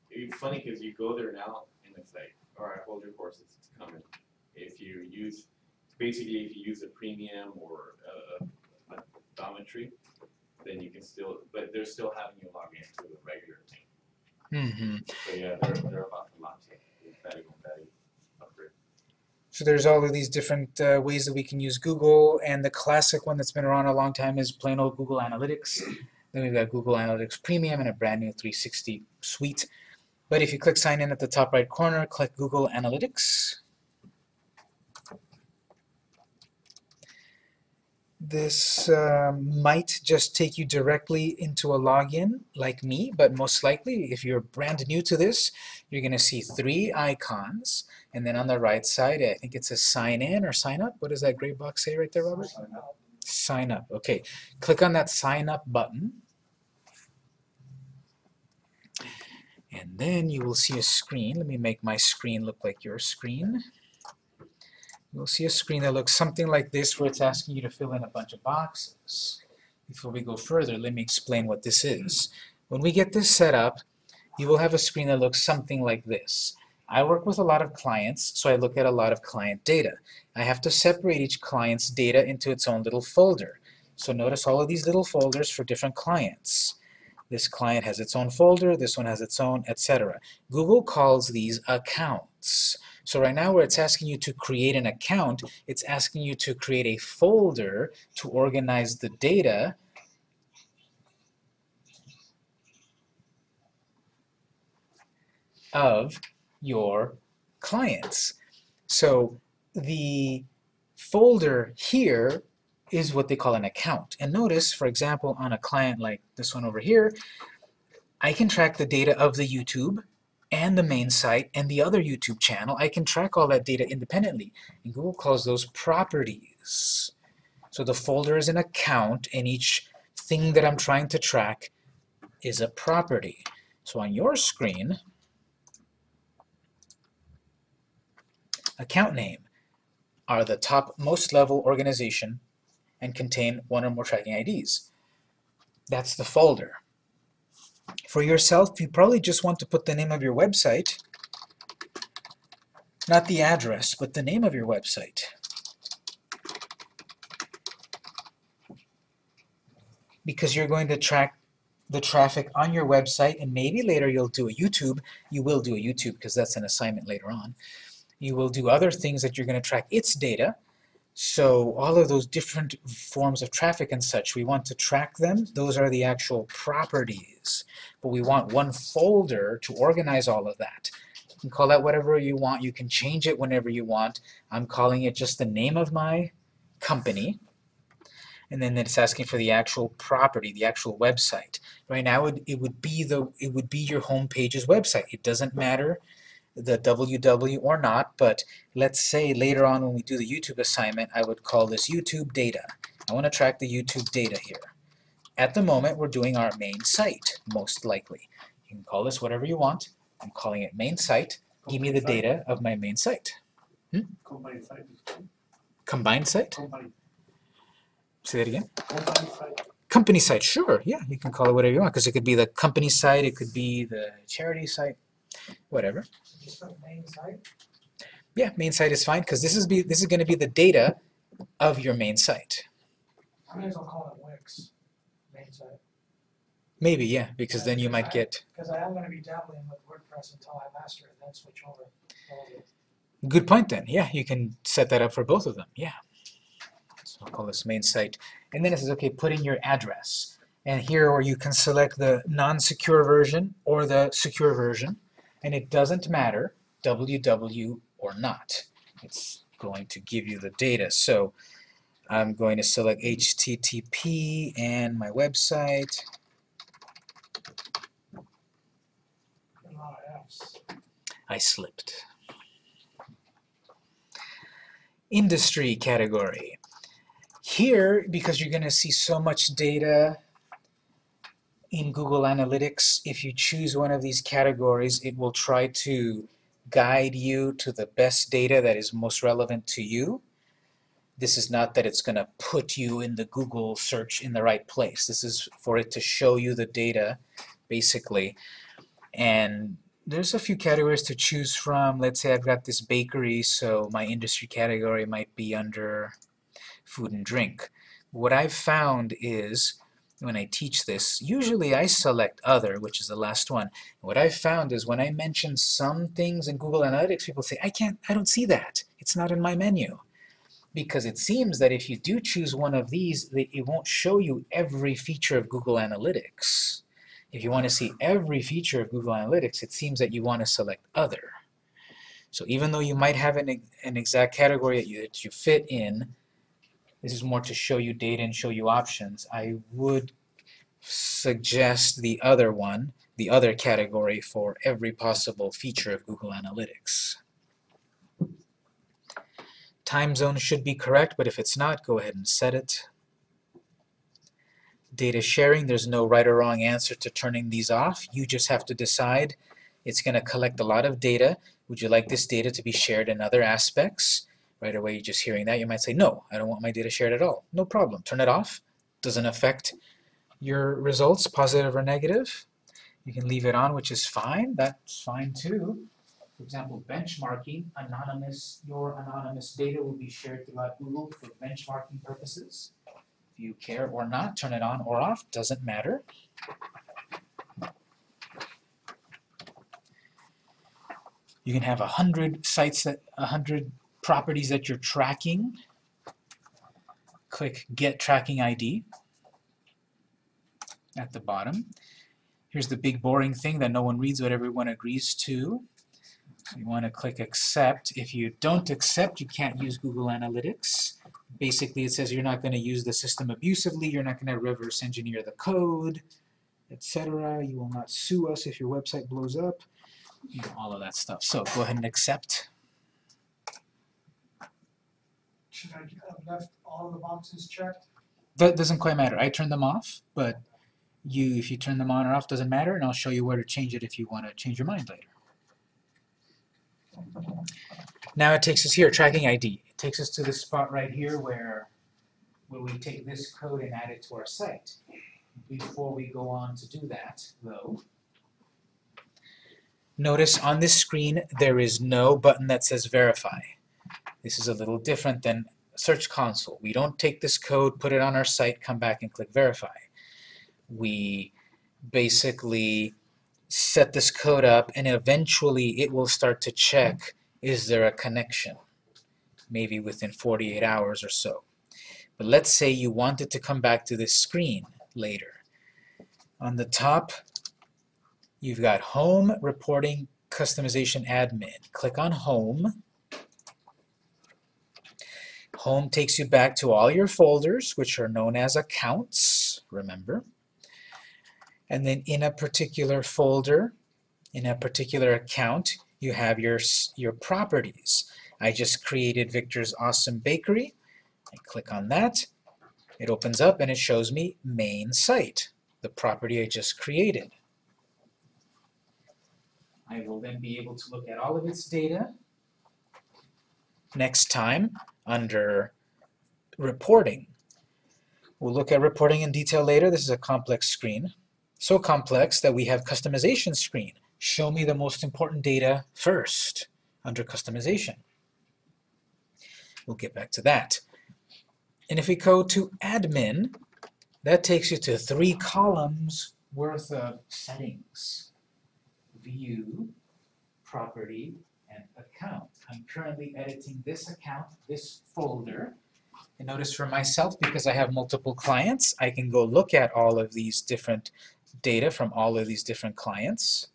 It's funny because you go there now and it's like, all right, hold your horses, it's coming. If you use, basically, if you use a premium or a optometry, then you can still, but they're still having you log in to the regular thing. Mm-hmm. So yeah, they're about to launch it. So there's all of these different ways that we can use Google, and the classic one that's been around a long time is plain old Google Analytics. Then we've got Google Analytics Premium and a brand new 360 Suite. But if you click sign in at the top right corner, click Google Analytics. This might just take you directly into a login, like me, but most likely, if you're brand new to this, you're going to see three icons, and then on the right side, I think it says sign in or sign up. What does that gray box say right there, Robert? Sign up. Sign up. Okay. Click on that sign up button, and then you will see a screen. Let me make my screen look like your screen. You'll see a screen that looks something like this, where it's asking you to fill in a bunch of boxes. Before we go further, let me explain what this is. When we get this set up, you will have a screen that looks something like this. I work with a lot of clients, so I look at a lot of client data. I have to separate each client's data into its own little folder. So notice all of these little folders for different clients. This client has its own folder, this one has its own, etc. Google calls these accounts. So right now where it's asking you to create an account, it's asking you to create a folder to organize the data. Of your clients. So the folder here is what they call an account. And notice, for example, on a client like this one over here, I can track the data of the YouTube and the main site and the other YouTube channel. I can track all that data independently. And Google calls those properties. So the folder is an account, and each thing that I'm trying to track is a property. So on your screen, account name are the topmost level organization and contain one or more tracking IDs. That's the folder. For yourself, you probably just want to put the name of your website, not the address, but the name of your website. Because you're going to track the traffic on your website, and maybe later you'll do a YouTube. You will do a YouTube because that's an assignment later on. You will do other things that you're going to track its data. So all of those different forms of traffic and such, we want to track them. Those are the actual properties. But we want one folder to organize all of that. You can call that whatever you want. You can change it whenever you want. I'm calling it just the name of my company. And then it's asking for the actual property, the actual website. Right now it would be your home page's website. It doesn't matter the www or not, but let's say later on when we do the YouTube assignment, I would call this YouTube data. I want to track the YouTube data here. At the moment we're doing our main site, most likely. You can call this whatever you want. I'm calling it main site. Give me the data of my main site. Combined site. Combined site? Combined. Say that again? Company site. Company site, sure. Yeah, you can call it whatever you want, because it could be the company site, it could be the charity site, whatever. Just the main site? Yeah, main site is fine, because this is going to be the data of your main site. I might as well call it Wix, main site. Maybe, yeah, because then you might get... Because I am going to be dabbling with WordPress until I master it, then switch over. Good point then. Yeah, you can set that up for both of them, yeah. I'll call this main site. And then it says, okay, put in your address. And here, or you can select the non-secure version or the secure version. And it doesn't matter, www or not. It's going to give you the data. So I'm going to select HTTP and my website. I slipped. Industry category. Here, because you're going to see so much data in Google Analytics, if you choose one of these categories, it will try to guide you to the best data that is most relevant to you. This is not that it's going to put you in the Google search in the right place. This is for it to show you the data, basically. And there's a few categories to choose from. Let's say I've got this bakery, so my industry category might be under food and drink. What I've found is, when I teach this, usually I select other, which is the last one. What I've found is when I mention some things in Google Analytics, people say, I don't see that. It's not in my menu. Because it seems that if you do choose one of these, it won't show you every feature of Google Analytics. If you want to see every feature of Google Analytics, it seems that you want to select other. So even though you might have an exact category that you fit in, this is more to show you data and show you options. I would suggest the other one, the other category, for every possible feature of Google Analytics. Time zone should be correct, but if it's not, go ahead and set it. Data sharing, there's no right or wrong answer to turning these off. You just have to decide. It's going to collect a lot of data. Would you like this data to be shared in other aspects? Right away, you're just hearing that, you might say, no, I don't want my data shared at all. No problem. Turn it off. Doesn't affect your results, positive or negative. You can leave it on, which is fine. That's fine, too. For example, benchmarking, your anonymous data will be shared throughout Google for benchmarking purposes. If you care or not, turn it on or off. Doesn't matter. You can have 100 sites that 100 properties that you're tracking. Click Get Tracking ID at the bottom. Here's the big boring thing that no one reads but everyone agrees to. You want to click Accept. If you don't accept, you can't use Google Analytics. Basically, it says you're not going to use the system abusively, you're not going to reverse engineer the code, etc. You will not sue us if your website blows up, you know, all of that stuff. So go ahead and accept. Should I have left all the boxes checked? That doesn't quite matter. I turn them off, but you, if you turn them on or off, doesn't matter, and I'll show you where to change it if you want to change your mind later. Now it takes us here, tracking ID. It takes us to this spot right here where we take this code and add it to our site. Before we go on to do that, though, notice on this screen there is no button that says verify. This is a little different than Search Console. We don't take this code, put it on our site, come back and click Verify. We basically set this code up, and eventually it will start to check, is there a connection, maybe within 48 hours or so. But let's say you wanted to come back to this screen later. On the top, you've got Home, Reporting, Customization, Admin. Click on Home. Home takes you back to all your folders, which are known as accounts, remember. And then in a particular folder, in a particular account, you have your properties. I just created Victor's Awesome Bakery. I click on that. It opens up and it shows me main site, the property I just created. I will then be able to look at all of its data. Next time, under reporting. We'll look at reporting in detail later. This is a complex screen. So complex that we have customization screen. Show me the most important data first under customization. We'll get back to that. And if we go to admin, that takes you to 3 columns worth of settings. View, property, and account. I'm currently editing this account, this folder. And notice for myself, because I have multiple clients, I can go look at all of these different data from all of these different clients.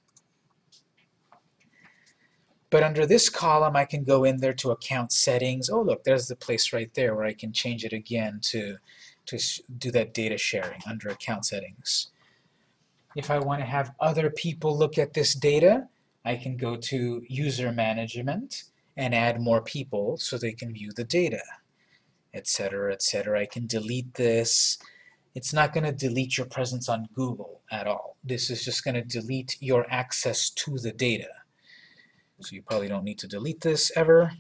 But under this column, I can go in there to account settings. Oh, look, there's the place right there where I can change it again to do that data sharing under account settings. If I want to have other people look at this data, I can go to user management and add more people so they can view the data, etc., etc. I can delete this. It's not going to delete your presence on Google at all. This is just going to delete your access to the data. So you probably don't need to delete this ever.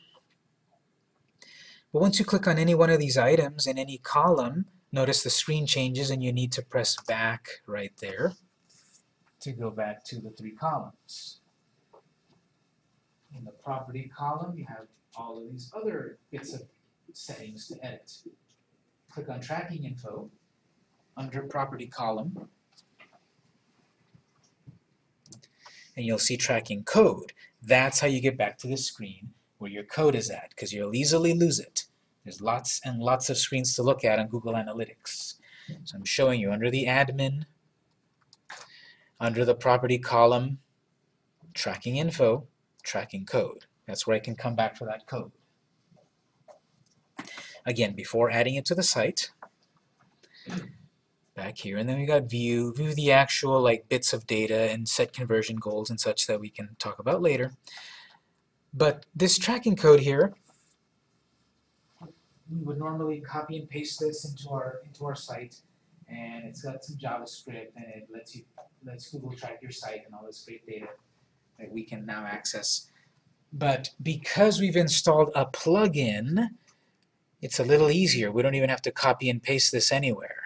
But once you click on any one of these items in any column, notice the screen changes and you need to press back right there to go back to the 3 columns. In the property column, you have all of these other bits of settings to edit. Click on tracking info. Under property column, and you'll see tracking code. That's how you get back to the screen where your code is at, because you'll easily lose it. There's lots and lots of screens to look at on Google Analytics. So I'm showing you under the admin, under the property column, tracking info, tracking code. That's where I can come back for that code. Again, before adding it to the site, back here, and then we got view the actual like bits of data and set conversion goals and such that we can talk about later. But this tracking code here, we would normally copy and paste this into our site, and it's got some JavaScript, and it lets Google track your site and all this great data that we can now access. But because we've installed a plugin, it's a little easier. We don't even have to copy and paste this anywhere.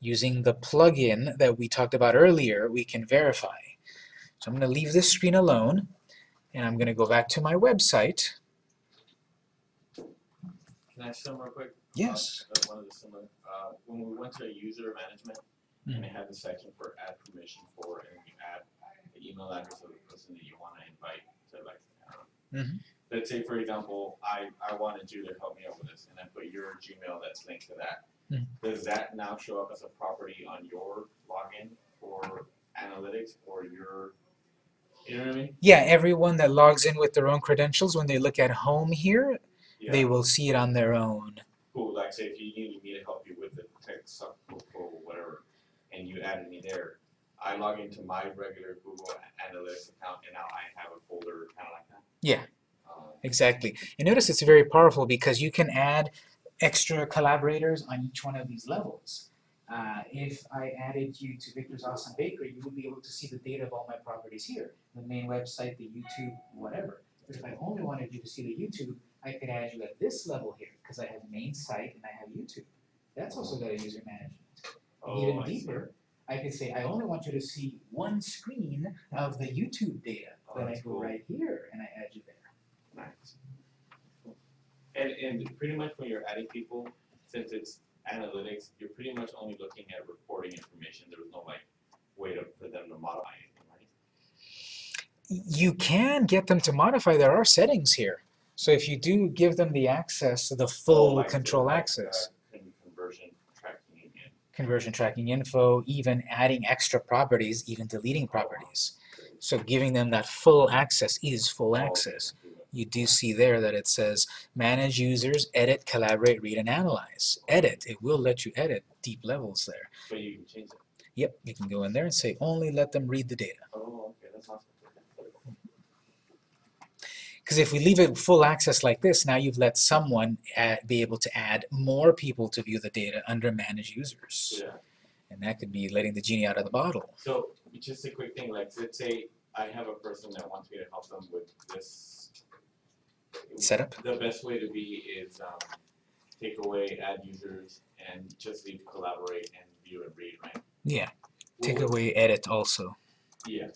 Using the plugin that we talked about earlier, we can verify. So I'm going to leave this screen alone, and I'm going to go back to my website. Can I show real quick? Yes. When we went to user management, and they had the section for add permission for, and you add the email address of the person that you want to invite to, like, let's say, for example, I wanted you to help me out with this, and I put your Gmail that's linked to that. Does that now show up as a property on your login for analytics or your, you know what I mean? Yeah, everyone that logs in with their own credentials, when they look at home here, they will see it on their own. Cool, like say if you need me to help you with the text, whatever, and you added me there, I log into my regular Google Analytics account and now I have a folder kind of like that? Yeah, exactly. And notice it's very powerful because you can add extra collaborators on each one of these levels. If I added you to Victor's Awesome Bakery, you would be able to see the data of all my properties here, the main website, the YouTube, whatever. But if I only wanted you to see the YouTube, I could add you at this level here, because I have main site and I have YouTube. That's also got a user management. Even deeper, I could say, I only want you to see one screen of the YouTube data. Then I go right here and I add you there. Nice. And pretty much when you're adding people, since it's analytics, you're pretty much only looking at reporting information. There was no like way for them to modify anything, right? You can get them to modify. There are settings here. So if you do give them the access to the full control access. Conversion tracking info, even adding extra properties, even deleting properties. So giving them that full access is full access. You do see there that it says manage users, edit, collaborate, read, and analyze. Edit, it will let you edit deep levels there. But you can change it. Yep, you can go in there and say only let them read the data. Oh, okay, that's awesome. Because if we leave it full access like this, now you've let someone be able to add more people to view the data under manage users. Yeah. And that could be letting the genie out of the bottle. So just a quick thing, like let's say I have a person that wants me to help them with this setup. The best way to be is take away add users and just leave collaborate and view and read, right? Yeah. Take away edit also. Yeah.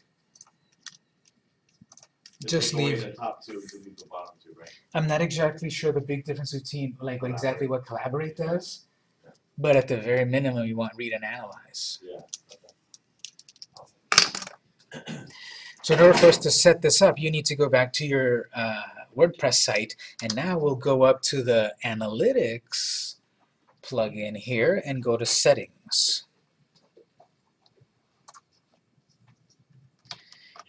Just leave the top two to leave the bottom two, right? I'm not exactly sure the big difference between like exactly what collaborate does, yeah. But at the very minimum, you want read and analyze. Yeah. Okay. Awesome. So in order for us to set this up, you need to go back to your WordPress site, and now we'll go up to the Analytics plugin here and go to Settings.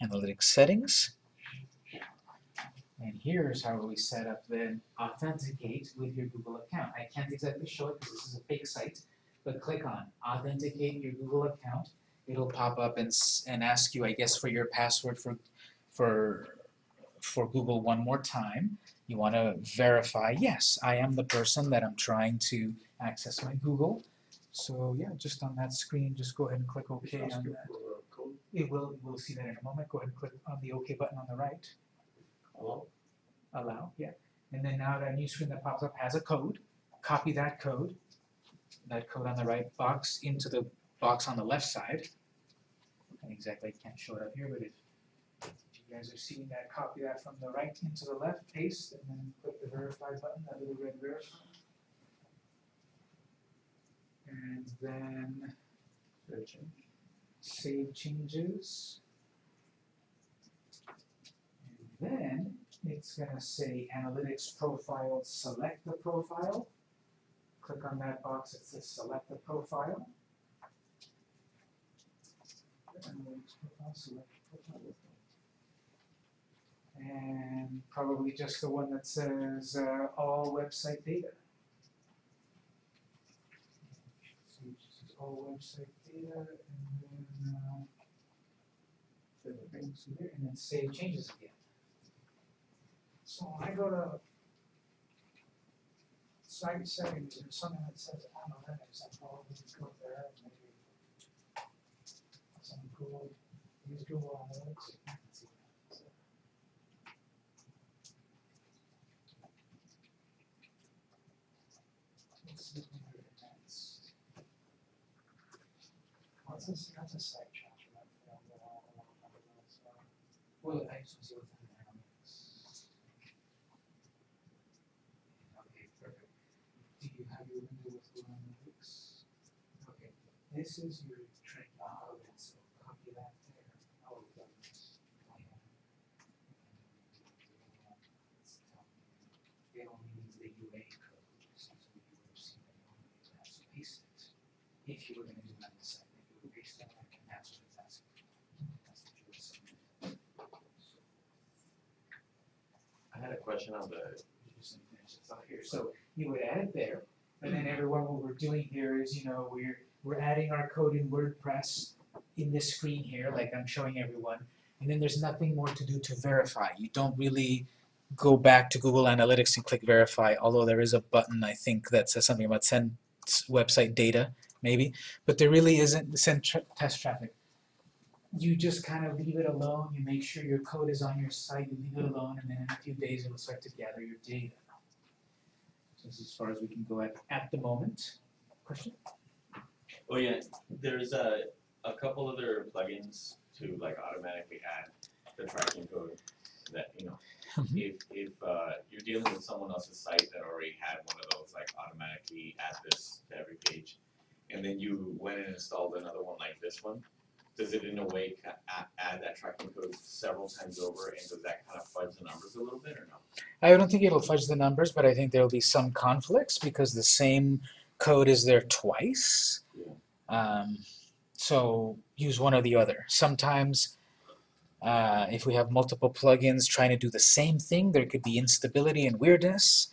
Analytics Settings. And here's how we set up then authenticate with your Google account. I can't exactly show it because this is a fake site, but click on authenticate your Google account. It'll pop up and ask you, I guess, for your password for Google one more time. You want to verify, yes, I am the person that I'm trying to access my Google. So yeah, just on that screen, just go ahead and click OK on that. We'll see that in a moment. Go ahead and click on the OK button on the right. Allow, yeah. And then now that new screen that pops up has a code. Copy that code on the right box into the box on the left side. And exactly, I can't show it up here, but if you guys are seeing that, copy that from the right into the left, paste, and then click the verify button, that little red verify. And then save changes. Then it's going to say Analytics Profile, select the profile. Click on that box that says select the profile. Analytics Profile, select the profile. And probably just the one that says all website data. So it just says all website data, and then the things in there, and then save changes again. So when I go to site settings or something that says analytics, I probably go there and maybe some Google, use Google Analytics. Let's look under advanced. What's this? That's a site chapter. Well, I just want to see what's in there. This is your tracking code, so copy that there. Oh, it only needs the UA code, since we would have seen that you only need to have to paste it. If you were going to do that in a second, if you would paste that back, and that's what it's asking. That's what you would submit. I had a question on the. So you would add it there, and then everyone, what we're doing here is, you know, we're adding our code in WordPress in this screen here, like I'm showing everyone, and then there's nothing more to do to verify. You don't really go back to Google Analytics and click verify, although there is a button, I think, that says something about send website data, maybe, but there really isn't send test traffic. You just kind of leave it alone, you make sure your code is on your site, you leave it alone, and then in a few days it will start to gather your data. So this is as far as we can go at the moment. Question? Oh yeah, there's a couple other plugins to like automatically add the tracking code that, you know, if you're dealing with someone else's site that already had one of those, like automatically add this to every page, and then you went and installed another one like this one, does it in a way add that tracking code several times over, and does that kind of fudge the numbers a little bit or no? I don't think it'll fudge the numbers, but I think there'll be some conflicts because the same code is there twice. Yeah. So use one or the other. Sometimes if we have multiple plugins trying to do the same thing, there could be instability and weirdness.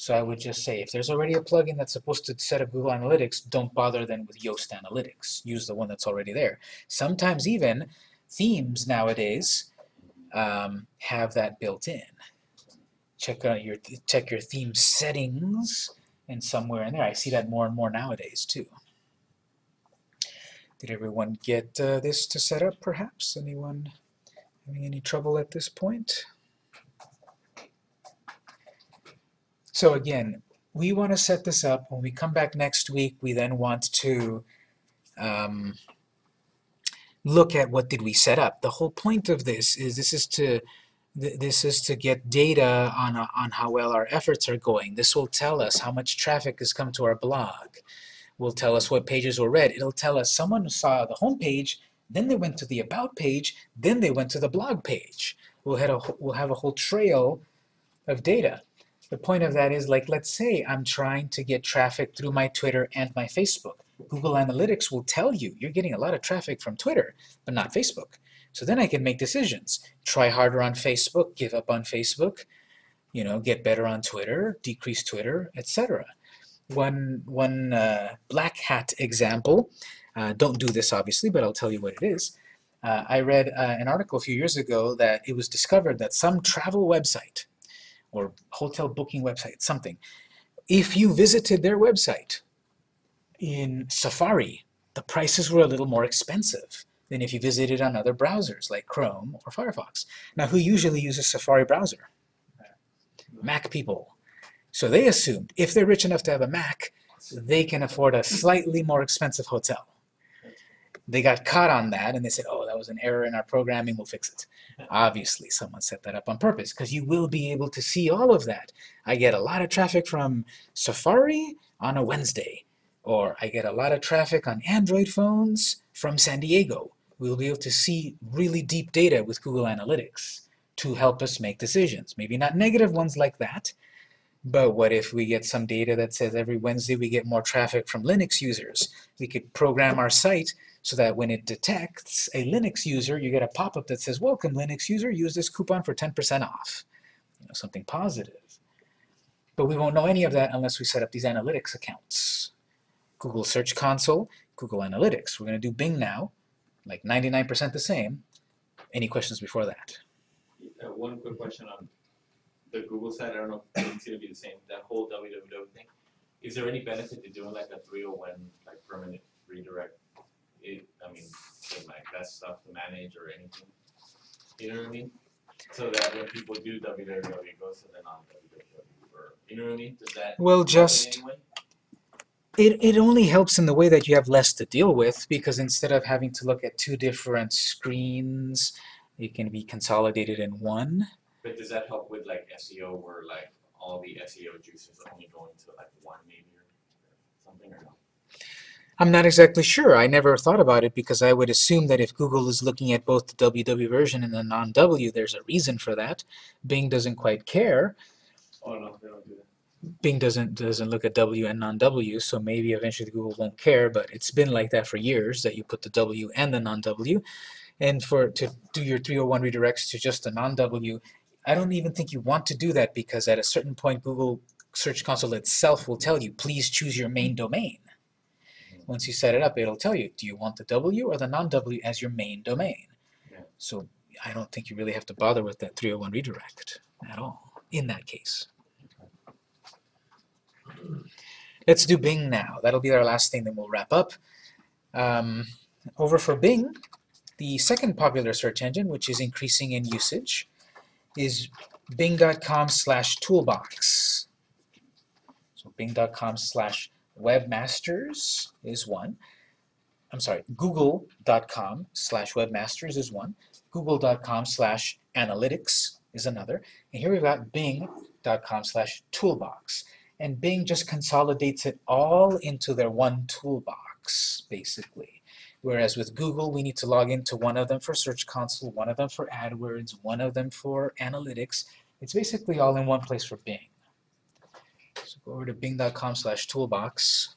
So I would just say if there's already a plugin that's supposed to set up Google Analytics, don't bother then with Yoast Analytics. Use the one that's already there. Sometimes even themes nowadays have that built in. Check your theme settings and somewhere in there. I see that more and more nowadays too. Did everyone get this to set up perhaps? Anyone having any trouble at this point? So again, we want to set this up. When we come back next week, we then want to look at what did we set up. The whole point of this is to get data on how well our efforts are going. This will tell us how much traffic has come to our blog. Will tell us what pages were read. It'll tell us someone saw the home page, then they went to the about page, then they went to the blog page. We'll have a whole trail of data. The point of that is, like, let's say I'm trying to get traffic through my Twitter and my Facebook. Google Analytics will tell you you're getting a lot of traffic from Twitter, but not Facebook. So then I can make decisions. Try harder on Facebook, give up on Facebook, you know, get better on Twitter, decrease Twitter, etc. One black hat example, don't do this obviously, but I'll tell you what it is. I read an article a few years ago that it was discovered that some travel website, or hotel booking website, something. If you visited their website in Safari, the prices were a little more expensive than if you visited on other browsers like Chrome or Firefox. Now, who usually uses Safari browser? Mac people. So they assumed if they're rich enough to have a Mac, they can afford a slightly more expensive hotel. They got caught on that, and they said, oh, that was an error in our programming, we'll fix it. Obviously, someone set that up on purpose, because you will be able to see all of that. I get a lot of traffic from Safari on a Wednesday, or I get a lot of traffic on Android phones from San Diego. We'll be able to see really deep data with Google Analytics to help us make decisions. Maybe not negative ones like that, but what if we get some data that says every Wednesday we get more traffic from Linux users? We could program our site so that when it detects a Linux user, you get a pop-up that says, welcome Linux user, use this coupon for 10% off. You know, something positive. But we won't know any of that unless we set up these analytics accounts. Google Search Console, Google Analytics. We're going to do Bing now, like 99% the same. Any questions before that? One quick question on the Google side. I don't know if it's going to be the same, that whole www thing. Is there any benefit to doing like a 301 like permanent redirect? I mean, like that's stuff to manage or anything. You know what I mean? So that when people do www, it goes to the non-www. Or, you know what I mean? Does that it only helps in the way that you have less to deal with, because instead of having to look at two different screens, it can be consolidated in one. But does that help with like SEO, where like all the SEO juices are only going to like one maybe or something, or not? I'm not exactly sure. I never thought about it, because I would assume that if Google is looking at both the www version and the non-w, there's a reason for that. Bing doesn't quite care. Oh no, they don't do that. Bing doesn't look at w and non-w, so maybe eventually Google won't care. But it's been like that for years, that you put the w and the non-w, and to do your 301 redirects to just the non-w. I don't even think you want to do that, because at a certain point, Google Search Console itself will tell you, please choose your main domain. Once you set it up, it'll tell you, do you want the W or the non-W as your main domain? Yeah. So I don't think you really have to bother with that 301 redirect at all in that case. Let's do Bing now. That'll be our last thing, then we'll wrap up. Over for Bing, the second popular search engine, which is increasing in usage, is bing.com/toolbox. So bing.com/webmasters is one. I'm sorry, google.com/webmasters is one. Google.com/analytics is another. And here we've got bing.com/toolbox. And Bing just consolidates it all into their one toolbox, basically. Whereas with Google, we need to log into one of them for Search Console, one of them for AdWords, one of them for Analytics. It's basically all in one place for Bing. So go over to bing.com/toolbox.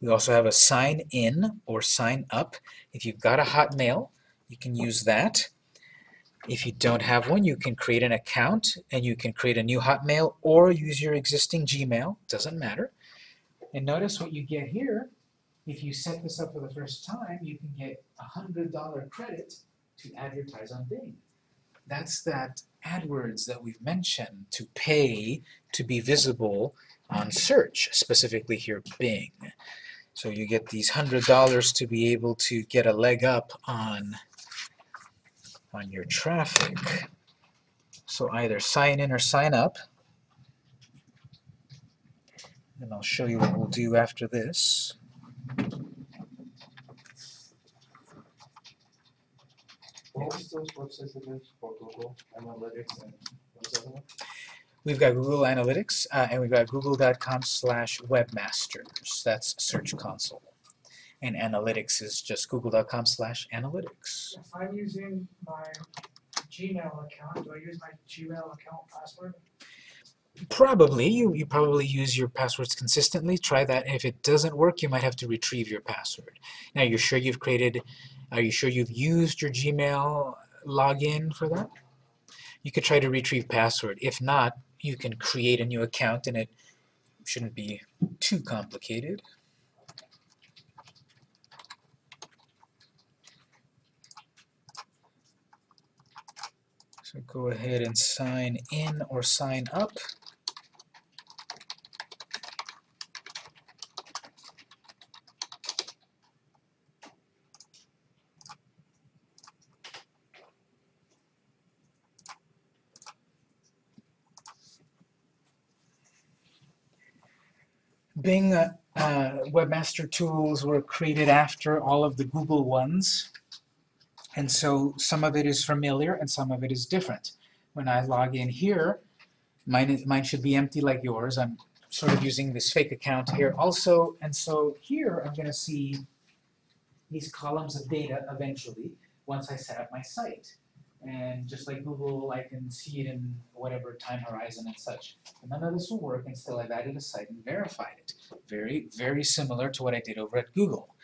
We also have a sign in or sign up. If you've got a Hotmail, you can use that. If you don't have one, you can create an account and you can create a new Hotmail or use your existing Gmail. Doesn't matter. And notice what you get here. If you set this up for the first time, you can get $100 credit to advertise on Bing. That's that AdWords that we've mentioned, to pay to be visible on search, specifically here Bing. So you get these $100 to be able to get a leg up on your traffic. So either sign in or sign up. And I'll show you what we'll do after this. We've got Google Analytics, and we've got google.com/webmasters. That's Search Console. And Analytics is just google.com/analytics. If I'm using my Gmail account, do I use my Gmail account password? Probably. You probably use your passwords consistently. Try that. If it doesn't work, you might have to retrieve your password. Now, are you sure you've used your Gmail login for that? You could try to retrieve password. If not, you can create a new account, and it shouldn't be too complicated. So go ahead and sign in or sign up. Bing Webmaster Tools were created after all of the Google ones. And so some of it is familiar and some of it is different. When I log in here, mine should be empty like yours. I'm sort of using this fake account here also. And so here I'm going to see these columns of data eventually once I set up my site. And just like Google, I can see it in whatever time horizon and such. And none of this will work until I've added a site and verified it. Very, very similar to what I did over at Google.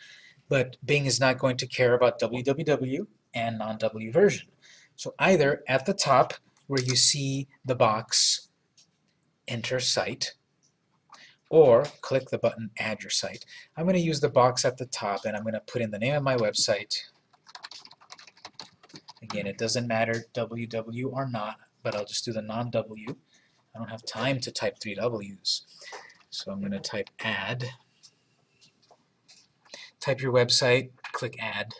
But Bing is not going to care about www and non-W version. So either at the top where you see the box enter site, or click the button add your site. I'm going to use the box at the top, and I'm going to put in the name of my website. Again, it doesn't matter www or not, but I'll just do the non-W. I don't have time to type three W's. So I'm going to type add. Type your website, click add.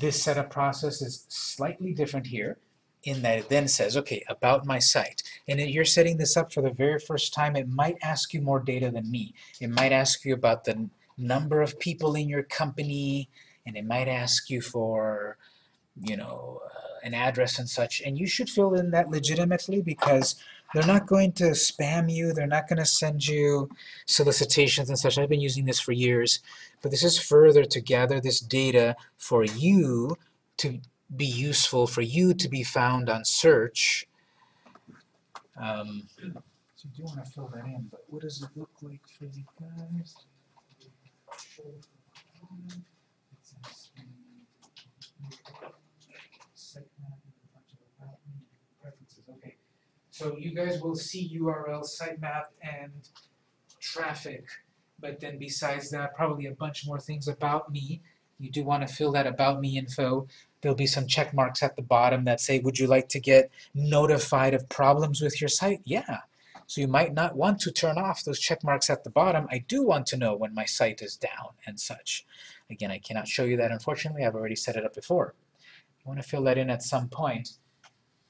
This setup process is slightly different here in that it then says, okay, about my site. And if you're setting this up for the very first time, it might ask you more data than me. It might ask you about the number of people in your company, and it might ask you for, you know, an address and such. And you should fill in that legitimately, because they're not going to spam you. They're not going to send you solicitations and such. I've been using this for years. But this is further to gather this data for you to be useful, for you to be found on search. So you do want to fill that in, but what does it look like for you guys? Okay. So you guys will see URL, sitemap, and traffic. But then besides that, probably a bunch more things about me. You do want to fill that about me info. There'll be some check marks at the bottom that say, would you like to get notified of problems with your site? Yeah. So you might not want to turn off those check marks at the bottom. I do want to know when my site is down and such. Again, I cannot show you that, unfortunately. I've already set it up before. You want to fill that in at some point.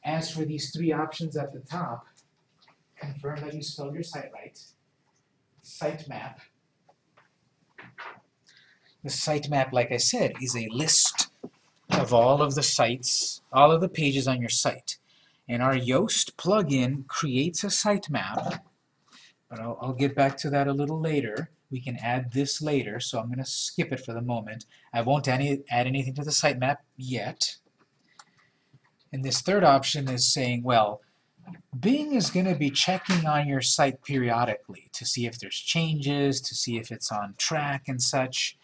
As for these three options at the top, confirm that you spelled your site right. Sitemap. The sitemap, like I said, is a list of all of the sites, all of the pages on your site. And our Yoast plugin creates a sitemap, but I'll get back to that a little later. We can add this later, so I'm going to skip it for the moment. I won't add anything to the sitemap yet. And this third option is saying, well, Bing is going to be checking on your site periodically to see if there's changes, to see if it's on track and such.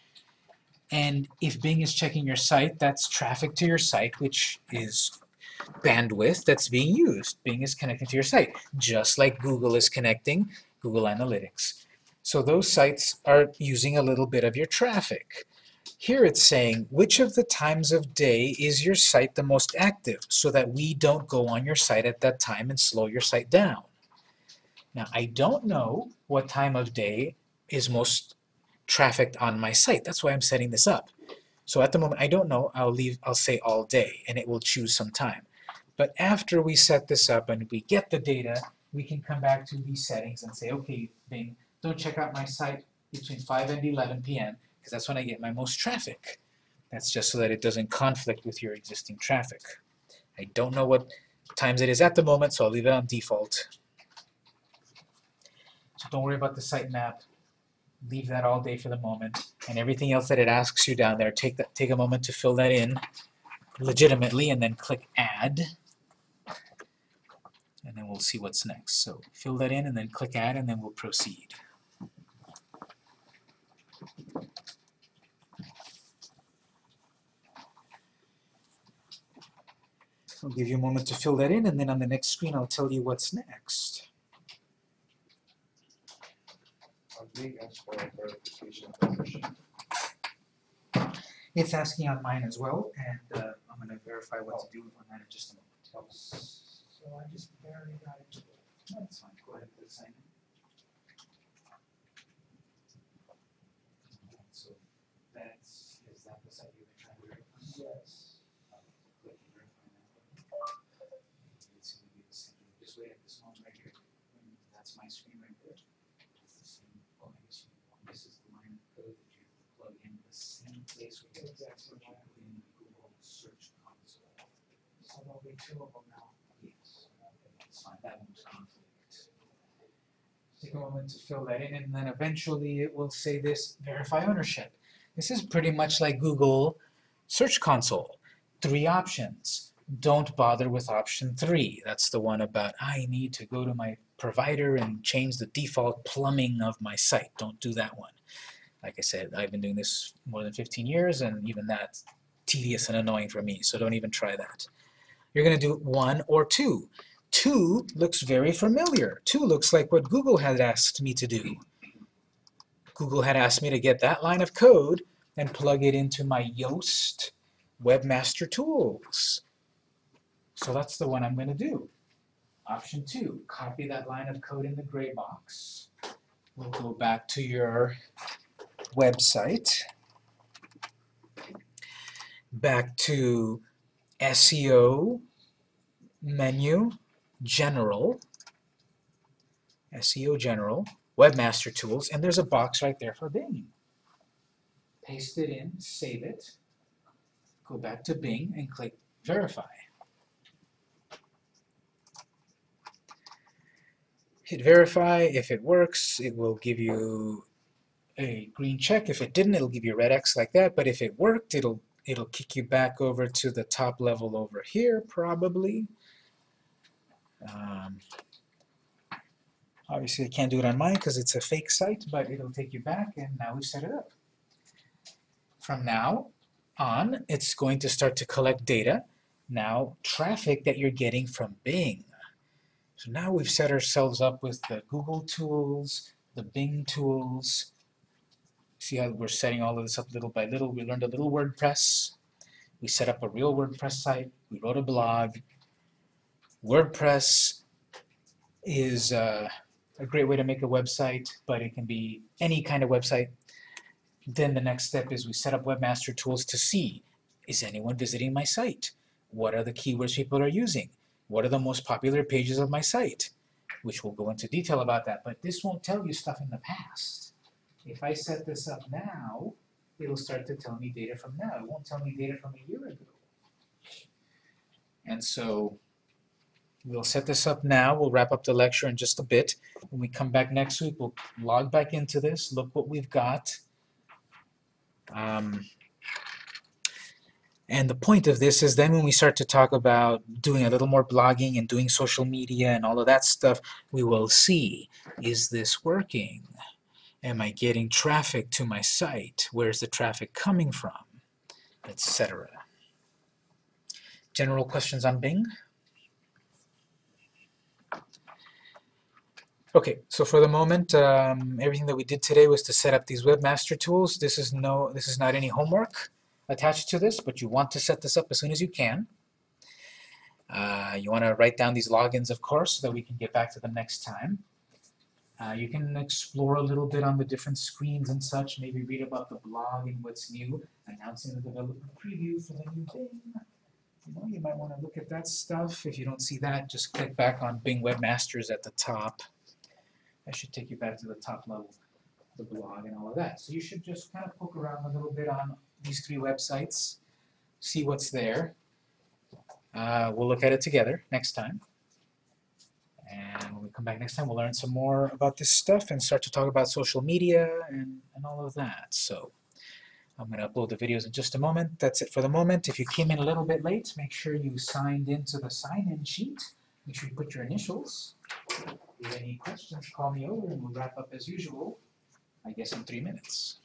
And if Bing is checking your site, that's traffic to your site, which is bandwidth that's being used. Bing is connecting to your site, just like Google is connecting, Google Analytics. So those sites are using a little bit of your traffic. Here it's saying, which of the times of day is your site the most active, so that we don't go on your site at that time and slow your site down. Now, I don't know what time of day is most trafficked on my site. That's why I'm setting this up. So at the moment, I don't know. I'll say all day, and it will choose some time. But after we set this up and we get the data, we can come back to these settings and say, okay, Bing, don't check out my site between 5 and 11 p.m. because that's when I get my most traffic. That's just so that it doesn't conflict with your existing traffic. I don't know what times it is at the moment, so I'll leave it on default. So don't worry about the sitemap. Leave that all day for the moment. And everything else that it asks you down there, take a moment to fill that in legitimately, and then click Add. And then we'll see what's next. So fill that in, and then click Add, and then we'll proceed. I'll give you a moment to fill that in, and then on the next screen I'll tell you what's next. It's asking on mine as well, and I'm going to verify what to do on that in just a moment. So I just barely got it. That's fine. Go ahead and put sign in. So is that the site you've been trying to verify? Yes. My screen right there. It's the same. Well, I guess this is the line of code that you plug in the same place where you plug in the Google Search Console. So there'll be two of them now. Yes. It's fine. That one's conflict. Take a moment to fill that in, and then eventually it will say this: verify ownership. This is pretty much like Google Search Console. 3 options. Don't bother with option 3. That's the one about I need to go to my provider and change the default plumbing of my site. Don't do that one. Like I said, I've been doing this more than 15 years, and even that's tedious and annoying for me, so don't even try that. You're going to do 1 or 2. 2 looks very familiar. 2 looks like what Google had asked me to do. Google had asked me to get that line of code and plug it into my Yoast Webmaster Tools. So that's the one I'm going to do. Option 2, copy that line of code in the gray box. We'll go back to your website, back to SEO, menu, general, SEO general, Webmaster Tools, and there's a box right there for Bing. Paste it in, save it, go back to Bing and click verify. Hit verify. If it works, it will give you a green check. If it didn't, it'll give you a red X like that. But if it worked, it'll kick you back over to the top level over here, probably. Obviously, I can't do it on mine because it's a fake site, but it'll take you back, and now we've set it up. From now on, it's going to start to collect data. Now, traffic that you're getting from Bing. So now we've set ourselves up with the Google tools, the Bing tools. See how we're setting all of this up little by little. We learned a little WordPress. We set up a real WordPress site. We wrote a blog. WordPress is a great way to make a website, but it can be any kind of website. Then the next step is we set up Webmaster Tools to see, is anyone visiting my site? What are the keywords people are using? What are the most popular pages of my site? Which we'll go into detail about that, but this won't tell you stuff in the past. If I set this up now, it'll start to tell me data from now. It won't tell me data from a year ago. And so We'll set this up now. We'll wrap up the lecture in just a bit. When we come back next week, we'll log back into this, look what we've got. And the point of this is then when we start to talk about doing a little more blogging and doing social media and all of that stuff, we will see, is this working? Am I getting traffic to my site? Where's the traffic coming from? Etc. General questions on Bing? Okay, so for the moment, everything that we did today was to set up these webmaster tools. This is not any homework attached to this, but you want to set this up as soon as you can. You want to write down these logins, of course, so that we can get back to them next time. You can explore a little bit on the different screens and such, maybe read about the blog and what's new, announcing the developer preview for the new thing. You might want to look at that stuff. If you don't see that, just click back on Bing Webmasters at the top. That should take you back to the top level, the blog and all of that. So you should just kind of poke around a little bit on these three websites, see what's there. We'll look at it together next time. And when we come back next time, we'll learn some more about this stuff and start to talk about social media and all of that. So I'm going to upload the videos in just a moment. That's it for the moment. If you came in a little bit late, make sure you signed into the sign-in sheet. Make sure you put your initials. If you have any questions, call me over and we'll wrap up as usual, I guess in 3 minutes.